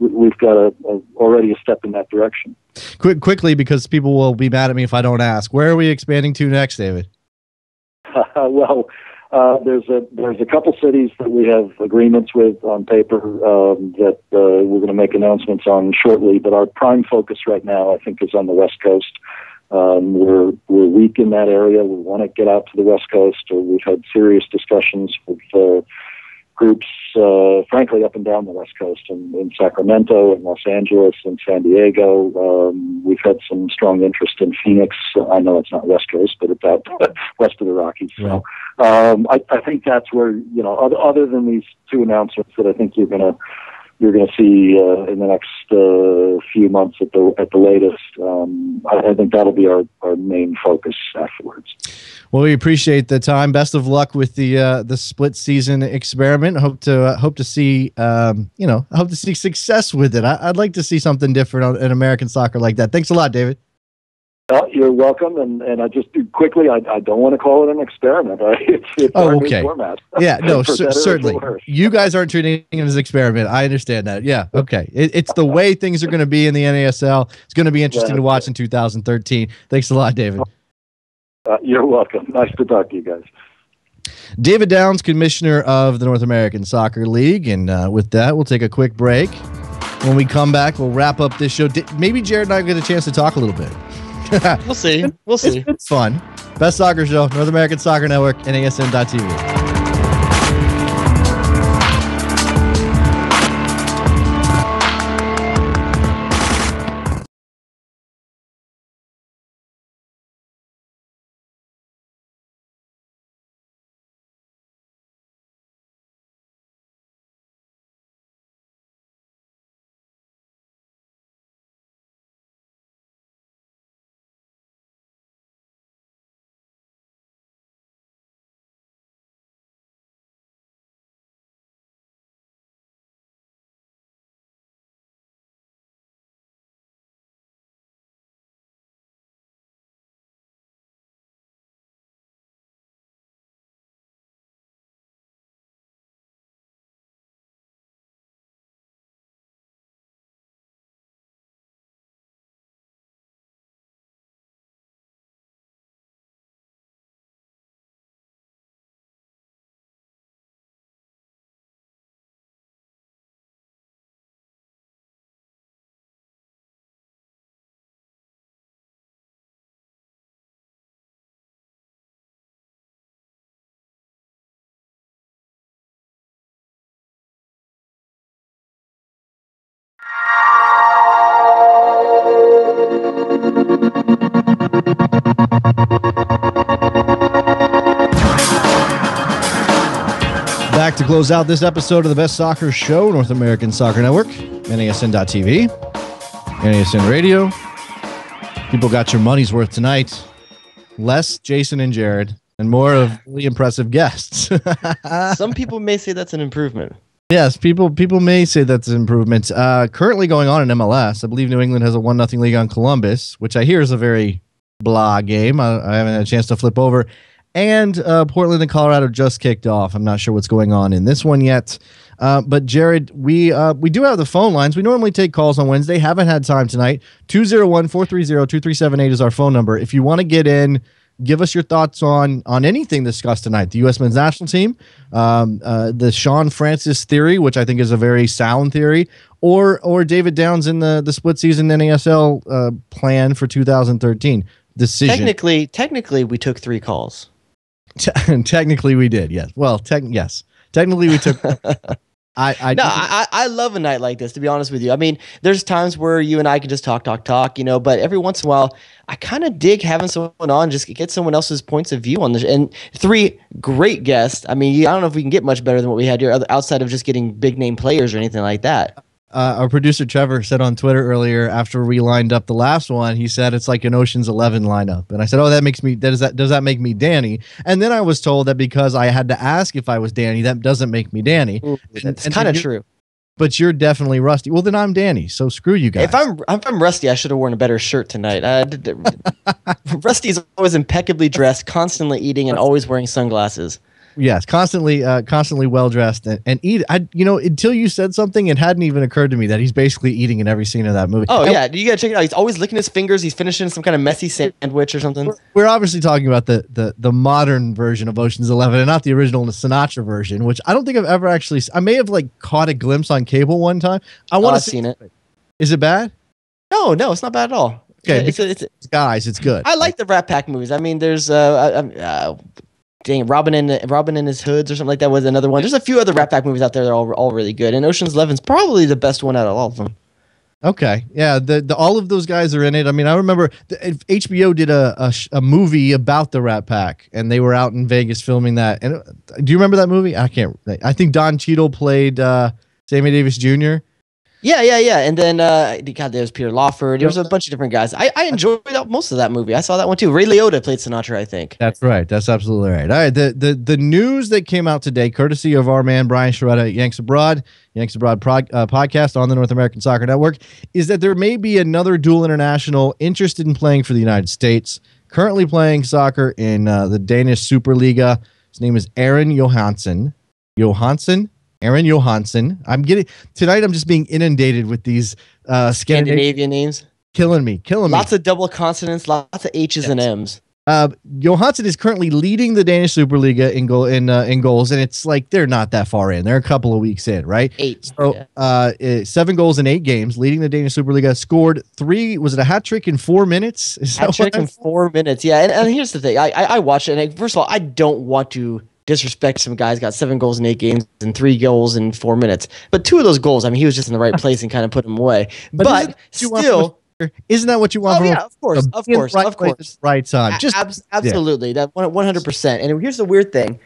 we've got a, a, already a step in that direction. Quick, quickly, because people will be mad at me if I don't ask. Where are we expanding to next, David? well. Uh, there's a there's a couple cities that we have agreements with on paper um, that uh, we're going to make announcements on shortly. But our prime focus right now, I think, is on the West Coast. Um, we're we're weak in that area. We want to get out to the West Coast. Or we've had serious discussions with uh, groups, uh, frankly, up and down the West Coast, in, in Sacramento, in Los Angeles, in San Diego. Um, we've had some strong interest in Phoenix. I know it's not West Coast, but it's out west of the Rockies. So. Yeah. Um, I, I think that's where, you know, other, other than these two announcements that I think you're going to you're going to see uh, in the next uh, few months at the at the latest, um, I, I think that'll be our, our main focus afterwards. Well, we appreciate the time. Best of luck with the uh, the split season experiment. Hope to uh, hope to see um, you know hope to see success with it. I, I'd like to see something different in American soccer like that. Thanks a lot, David. Uh, you're welcome, and, and I just quickly, I, I don't want to call it an experiment. I, it's it's oh, our okay. new format. Yeah, no, cer- certainly. You guys aren't treating it as an experiment. I understand that. Yeah, okay. It, it's the way things are going to be in the N A S L. It's going to be interesting yeah, to watch yeah. in two thousand thirteen. Thanks a lot, David. Uh, you're welcome. Nice to talk to you guys. David Downs, Commissioner of the North American Soccer League, and uh, with that, we'll take a quick break. When we come back, we'll wrap up this show. Maybe Jared and I get a chance to talk a little bit. We'll see. We'll see. It's been fun. Best Soccer Show, North American Soccer Network, N A S N dot T V. back to close out this episode of the Best Soccer Show, North American Soccer Network, N A S N dot T V, N A S N Radio. People got your money's worth tonight. Less Jason and Jared and more of really impressive guests. Some people may say that's an improvement. Yes, people people may say that's an improvement. Uh, currently going on in M L S, I believe New England has a one nothing league on Columbus, which I hear is a very blah game. I, I haven't had a chance to flip over. And uh, Portland and Colorado just kicked off. I'm not sure what's going on in this one yet. Uh, but, Jared, we uh, we do have the phone lines. We normally take calls on Wednesday. Haven't had time tonight. two oh one, four three oh, two three seven eight is our phone number. If you want to get in, give us your thoughts on on anything discussed tonight. The U S men's national team, um, uh, the Sean Francis theory, which I think is a very sound theory, or or David Downs in the, the split-season N A S L uh, plan for two thousand thirteen decision. Technically, technically, we took three calls. Te- technically we did, yes. Well, tech yes. Technically we took I I No, I, I love a night like this, to be honest with you. I mean, there's times where you and I can just talk, talk, talk, you know, but every once in a while I kind of dig having someone on, just get someone else's points of view on this. And three great guests. I mean, I don't know if we can get much better than what we had here outside of just getting big name players or anything like that. Uh, our producer Trevor said on Twitter earlier after we lined up the last one, he said it's like an Ocean's Eleven lineup, and I said, "Oh, that makes me that is that does that make me Danny?" And then I was told that because I had to ask if I was Danny, that doesn't make me Danny. Ooh, that's kind of true. But you're definitely Rusty. Well, then I'm Danny, so screw you guys. If I'm if I'm Rusty, I should have worn a better shirt tonight. I did, Rusty's always impeccably dressed, constantly eating, and always wearing sunglasses. Yes, constantly, uh, constantly well dressed and, and eat. I, you know, until you said something, it hadn't even occurred to me that he's basically eating in every scene of that movie. Oh and yeah, you gotta check it out. He's always licking his fingers. He's finishing some kind of messy sandwich or something. We're, we're obviously talking about the, the the modern version of Ocean's Eleven and not the original Sinatra version, which I don't think I've ever actually. I may have like caught a glimpse on cable one time. I want to oh, see seen it. Is it bad? No, no, it's not bad at all. Okay, it's, it's, it's, guys, it's good. I like the Rat Pack movies. I mean, there's uh. I, uh Dang, Robin and Robin and His Hoods or something like that was another one. There's a few other Rat Pack movies out there that are all, all really good, and Ocean's Eleven's probably the best one out of all of them. Okay, yeah, the, the all of those guys are in it. I mean, I remember the, H B O did a, a a movie about the Rat Pack, and they were out in Vegas filming that. And do you remember that movie? I can't. I think Don Cheadle played uh, Sammy Davis Junior Yeah, yeah, yeah. And then, uh, God, there was Peter Lawford. There was a bunch of different guys. I, I enjoyed most of that movie. I saw that one too. Ray Liotta played Sinatra, I think. That's right. That's absolutely right. All right. The the, the news that came out today, courtesy of our man, Brian Shiretta at Yanks Abroad, Yanks Abroad prog- uh, podcast on the North American Soccer Network, is that there may be another dual international interested in playing for the United States, currently playing soccer in uh, the Danish Superliga. His name is Aaron Johansson. Johansson? Aaron Johansson. I'm getting tonight. I'm just being inundated with these uh, Scandinavian, Scandinavian names. Killing me, killing lots me. Lots of double consonants, lots of H's yes. and M's. Uh, Johansson is currently leading the Danish Superliga in goal in uh, in goals, and it's like they're not that far in. They're a couple of weeks in, right? Eight. So yeah. uh, seven goals in eight games, leading the Danish Superliga. Scored three. Was it a hat trick in four minutes? Is hat trick in four minutes. Yeah, and, and here's the thing. I I, I watched it. And first of all, I don't want to disrespect some guys got seven goals in eight games and three goals in four minutes. But two of those goals, I mean, he was just in the right place and kind of put them away. But, but isn't still, isn't that what you want? Oh, yeah, of course, of course, right of course. Right side. Just, Ab- absolutely. Yeah. That one hundred percent. And here's the weird thing.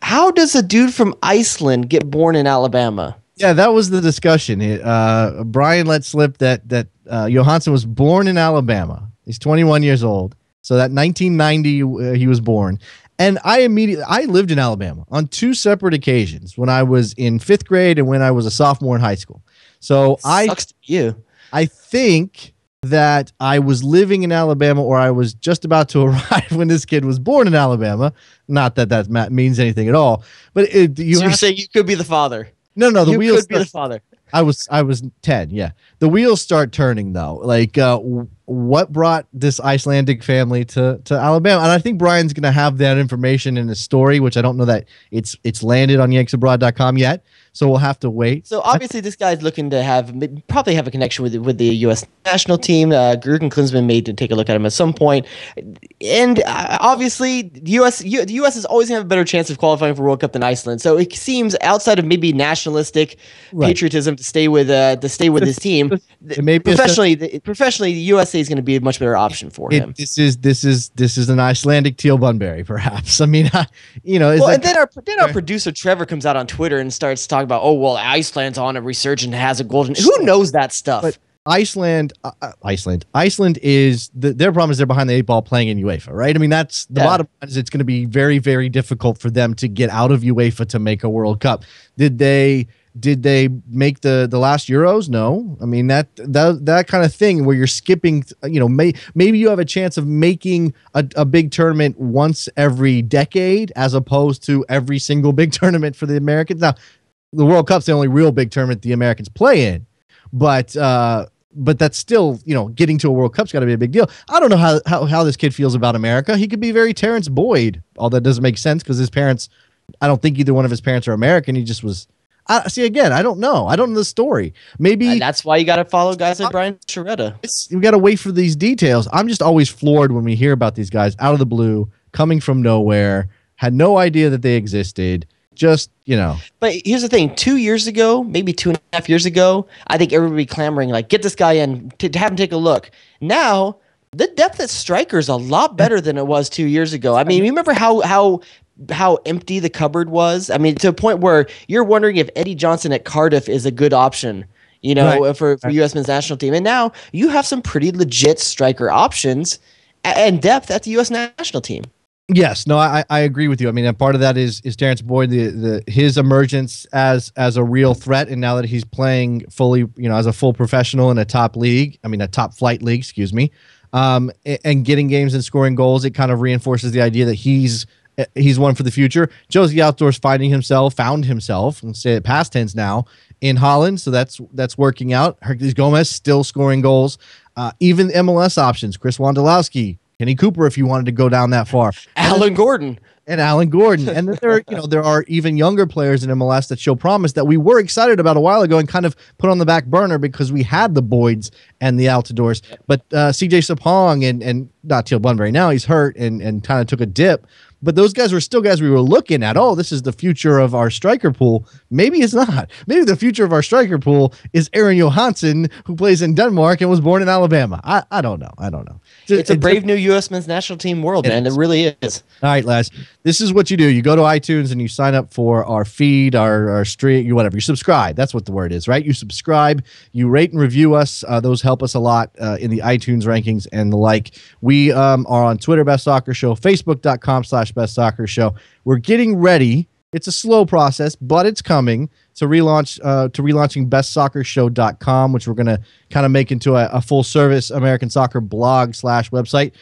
How does a dude from Iceland get born in Alabama? Yeah, that was the discussion. Uh, Brian let slip that, that uh, Johansson was born in Alabama. He's twenty-one years old. So that nineteen ninety, uh, he was born. And I immediately, I lived in Alabama on two separate occasions when I was in fifth grade and when I was a sophomore in high school. So I, sucks to you. I think that I was living in Alabama or I was just about to arrive when this kid was born in Alabama. Not that that means anything at all, but it, you so you're saying you could be the father. No, no, the you wheels could be start, the father. I was, I was ten. Yeah. The wheels start turning though. Like, uh, what brought this Icelandic family to, to Alabama? And I think Brian's going to have that information in his story, which I don't know that it's it's landed on yanks abroad dot com yet, so we'll have to wait. So obviously this guy's looking to have probably have a connection with with the U S national team. Uh, Gruden Klinsmann made to take a look at him at some point, and uh, obviously the U S U, the U S is always going to have a better chance of qualifying for World Cup than Iceland. So it seems outside of maybe nationalistic right. patriotism to stay with uh, to stay with his team. It may be professionally, a- the, professionally the U S U S A is going to be a much better option for it, him. This is this is this is an Icelandic Teal Bunbury, perhaps. I mean, I, you know. Well, like, and then our then our producer Trevor comes out on Twitter and starts talking about, oh well, Iceland's on a resurgence, has a golden. Who knows that stuff? But Iceland, uh, Iceland, Iceland is the, their problem is they're behind the eight ball playing in UEFA, right? I mean, that's the yeah. bottom line is it's going to be very, very difficult for them to get out of UEFA to make a World Cup. Did they? Did they make the the last Euros? No. I mean, that that that kind of thing where you're skipping, you know, may, maybe you have a chance of making a, a big tournament once every decade as opposed to every single big tournament for the Americans. Now, the World Cup's the only real big tournament the Americans play in, but uh, but that's still, you know, getting to a World Cup's got to be a big deal. I don't know how, how, how this kid feels about America. He could be very Terrence Boyd, although that doesn't make sense because his parents, I don't think either one of his parents are American. He just was... I, see, again, I don't know. I don't know the story. Maybe and that's why you got to follow guys like Brian Shiretta. You got to wait for these details. I'm just always floored when we hear about these guys out of the blue, coming from nowhere, had no idea that they existed. Just, you know. But here's the thing. Two years ago, maybe two and a half years ago, I think everybody clamoring, like, get this guy in, to have him take a look. Now, the depth at striker is a lot better than it was two years ago. I mean, you remember how how – how empty the cupboard was. I mean, to a point where you're wondering if Eddie Johnson at Cardiff is a good option, you know, right. for, for U S men's national team. And now you have some pretty legit striker options and depth at the U S national team. Yes, no, I, I agree with you. I mean, and part of that is is Terrence Boyd, the, the his emergence as as a real threat, and now that he's playing fully, you know, as a full professional in a top league, I mean, a top flight league, excuse me, um, and getting games and scoring goals, it kind of reinforces the idea that he's He's one for the future. Josie Outdoors finding himself, found himself, and say it past tense now, in Holland. So that's that's working out. Hercules Gomez still scoring goals. Uh, even M L S options. Chris Wondolowski, Kenny Cooper, if you wanted to go down that far. Alan and, Gordon. And Alan Gordon. And then there are, you know, there are even younger players in M L S that show promise that we were excited about a while ago and kind of put on the back burner because we had the Boyds and the Altidores. But uh, C J Sapong and, and not Teal Bunbury now, he's hurt and, and kind of took a dip. But those guys were still guys we were looking at. Oh, this is the future of our striker pool. Maybe it's not. Maybe the future of our striker pool is Aaron Johansson, who plays in Denmark and was born in Alabama. I, I don't know. I don't know. It's, it's, it's a brave it's, new U S men's national team world, man. It really is. All right, lads. This is what you do. You go to iTunes and you sign up for our feed, our, our stream, whatever. You subscribe. That's what the word is, right? You subscribe. You rate and review us. Uh, those help us a lot uh, in the iTunes rankings and the like. We um, are on Twitter, Best Soccer Show, Facebook.com slash Best Soccer Show. We're getting ready. It's a slow process, but it's coming to relaunch uh, to relaunching best soccer show dot com, which we're going to kind of make into a, a full service American soccer blog slash website.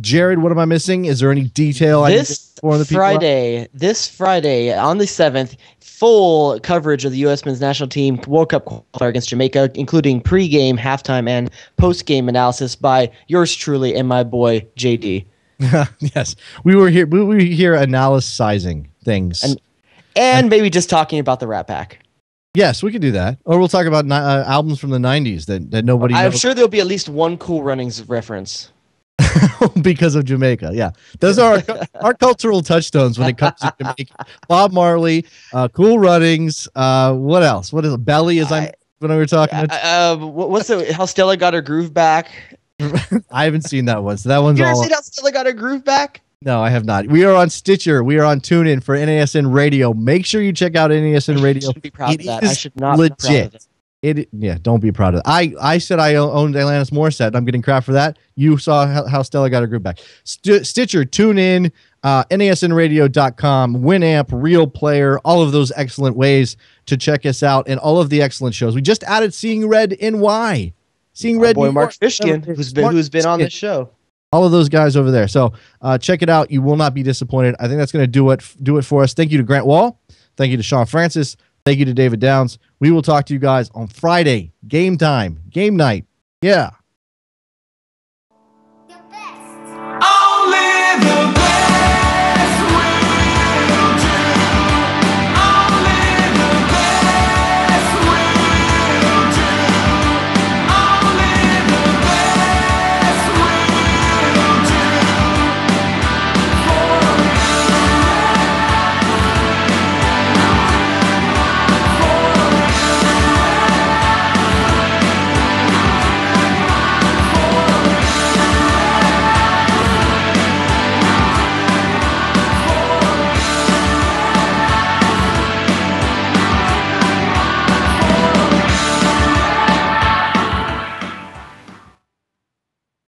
Jared, what am I missing? Is there any detail? This I the Friday, this Friday on the seventh, full coverage of the U S men's national team World Cup qualifier against Jamaica, including pregame, halftime, and postgame analysis by yours truly and my boy J D. Yes, we were here. We were here analyzing things, and, and maybe just talking about the Rat Pack. Yes, we could do that, or we'll talk about uh, albums from the nineties that that nobody. I'm knows. Sure there'll be at least one Cool Runnings reference because of Jamaica. Yeah, those are our, our cultural touchstones when it comes to Jamaica. Bob Marley, uh, Cool Runnings. Uh, what else? What is Belly? Is I when we were talking. I, uh, what's the how Stella got her groove back? I haven't seen that one, so that one's you all. You ever seen Stella got her groove back? No, I have not. We are on Stitcher. We are on TuneIn for N A S N Radio. Make sure you check out N A S N Radio. I should be proud it of that. I should not legit. Be proud of it. It, yeah, don't be proud of it. I, I said I owned Alanis Morissette, and I'm getting crap for that. You saw how, how Stella got her groove back. St Stitcher, TuneIn, uh, N A S N radio dot com, Winamp, Real Player, all of those excellent ways to check us out and all of the excellent shows. We just added Seeing Red N Y. Seeing Red, boy, Mark Fishkin, who's been who's been on the show. All of those guys over there. So uh, check it out. You will not be disappointed. I think that's going to do it do it for us. Thank you to Grant Wahl. Thank you to Sean Francis. Thank you to David Downs. We will talk to you guys on Friday. Game time. Game night. Yeah.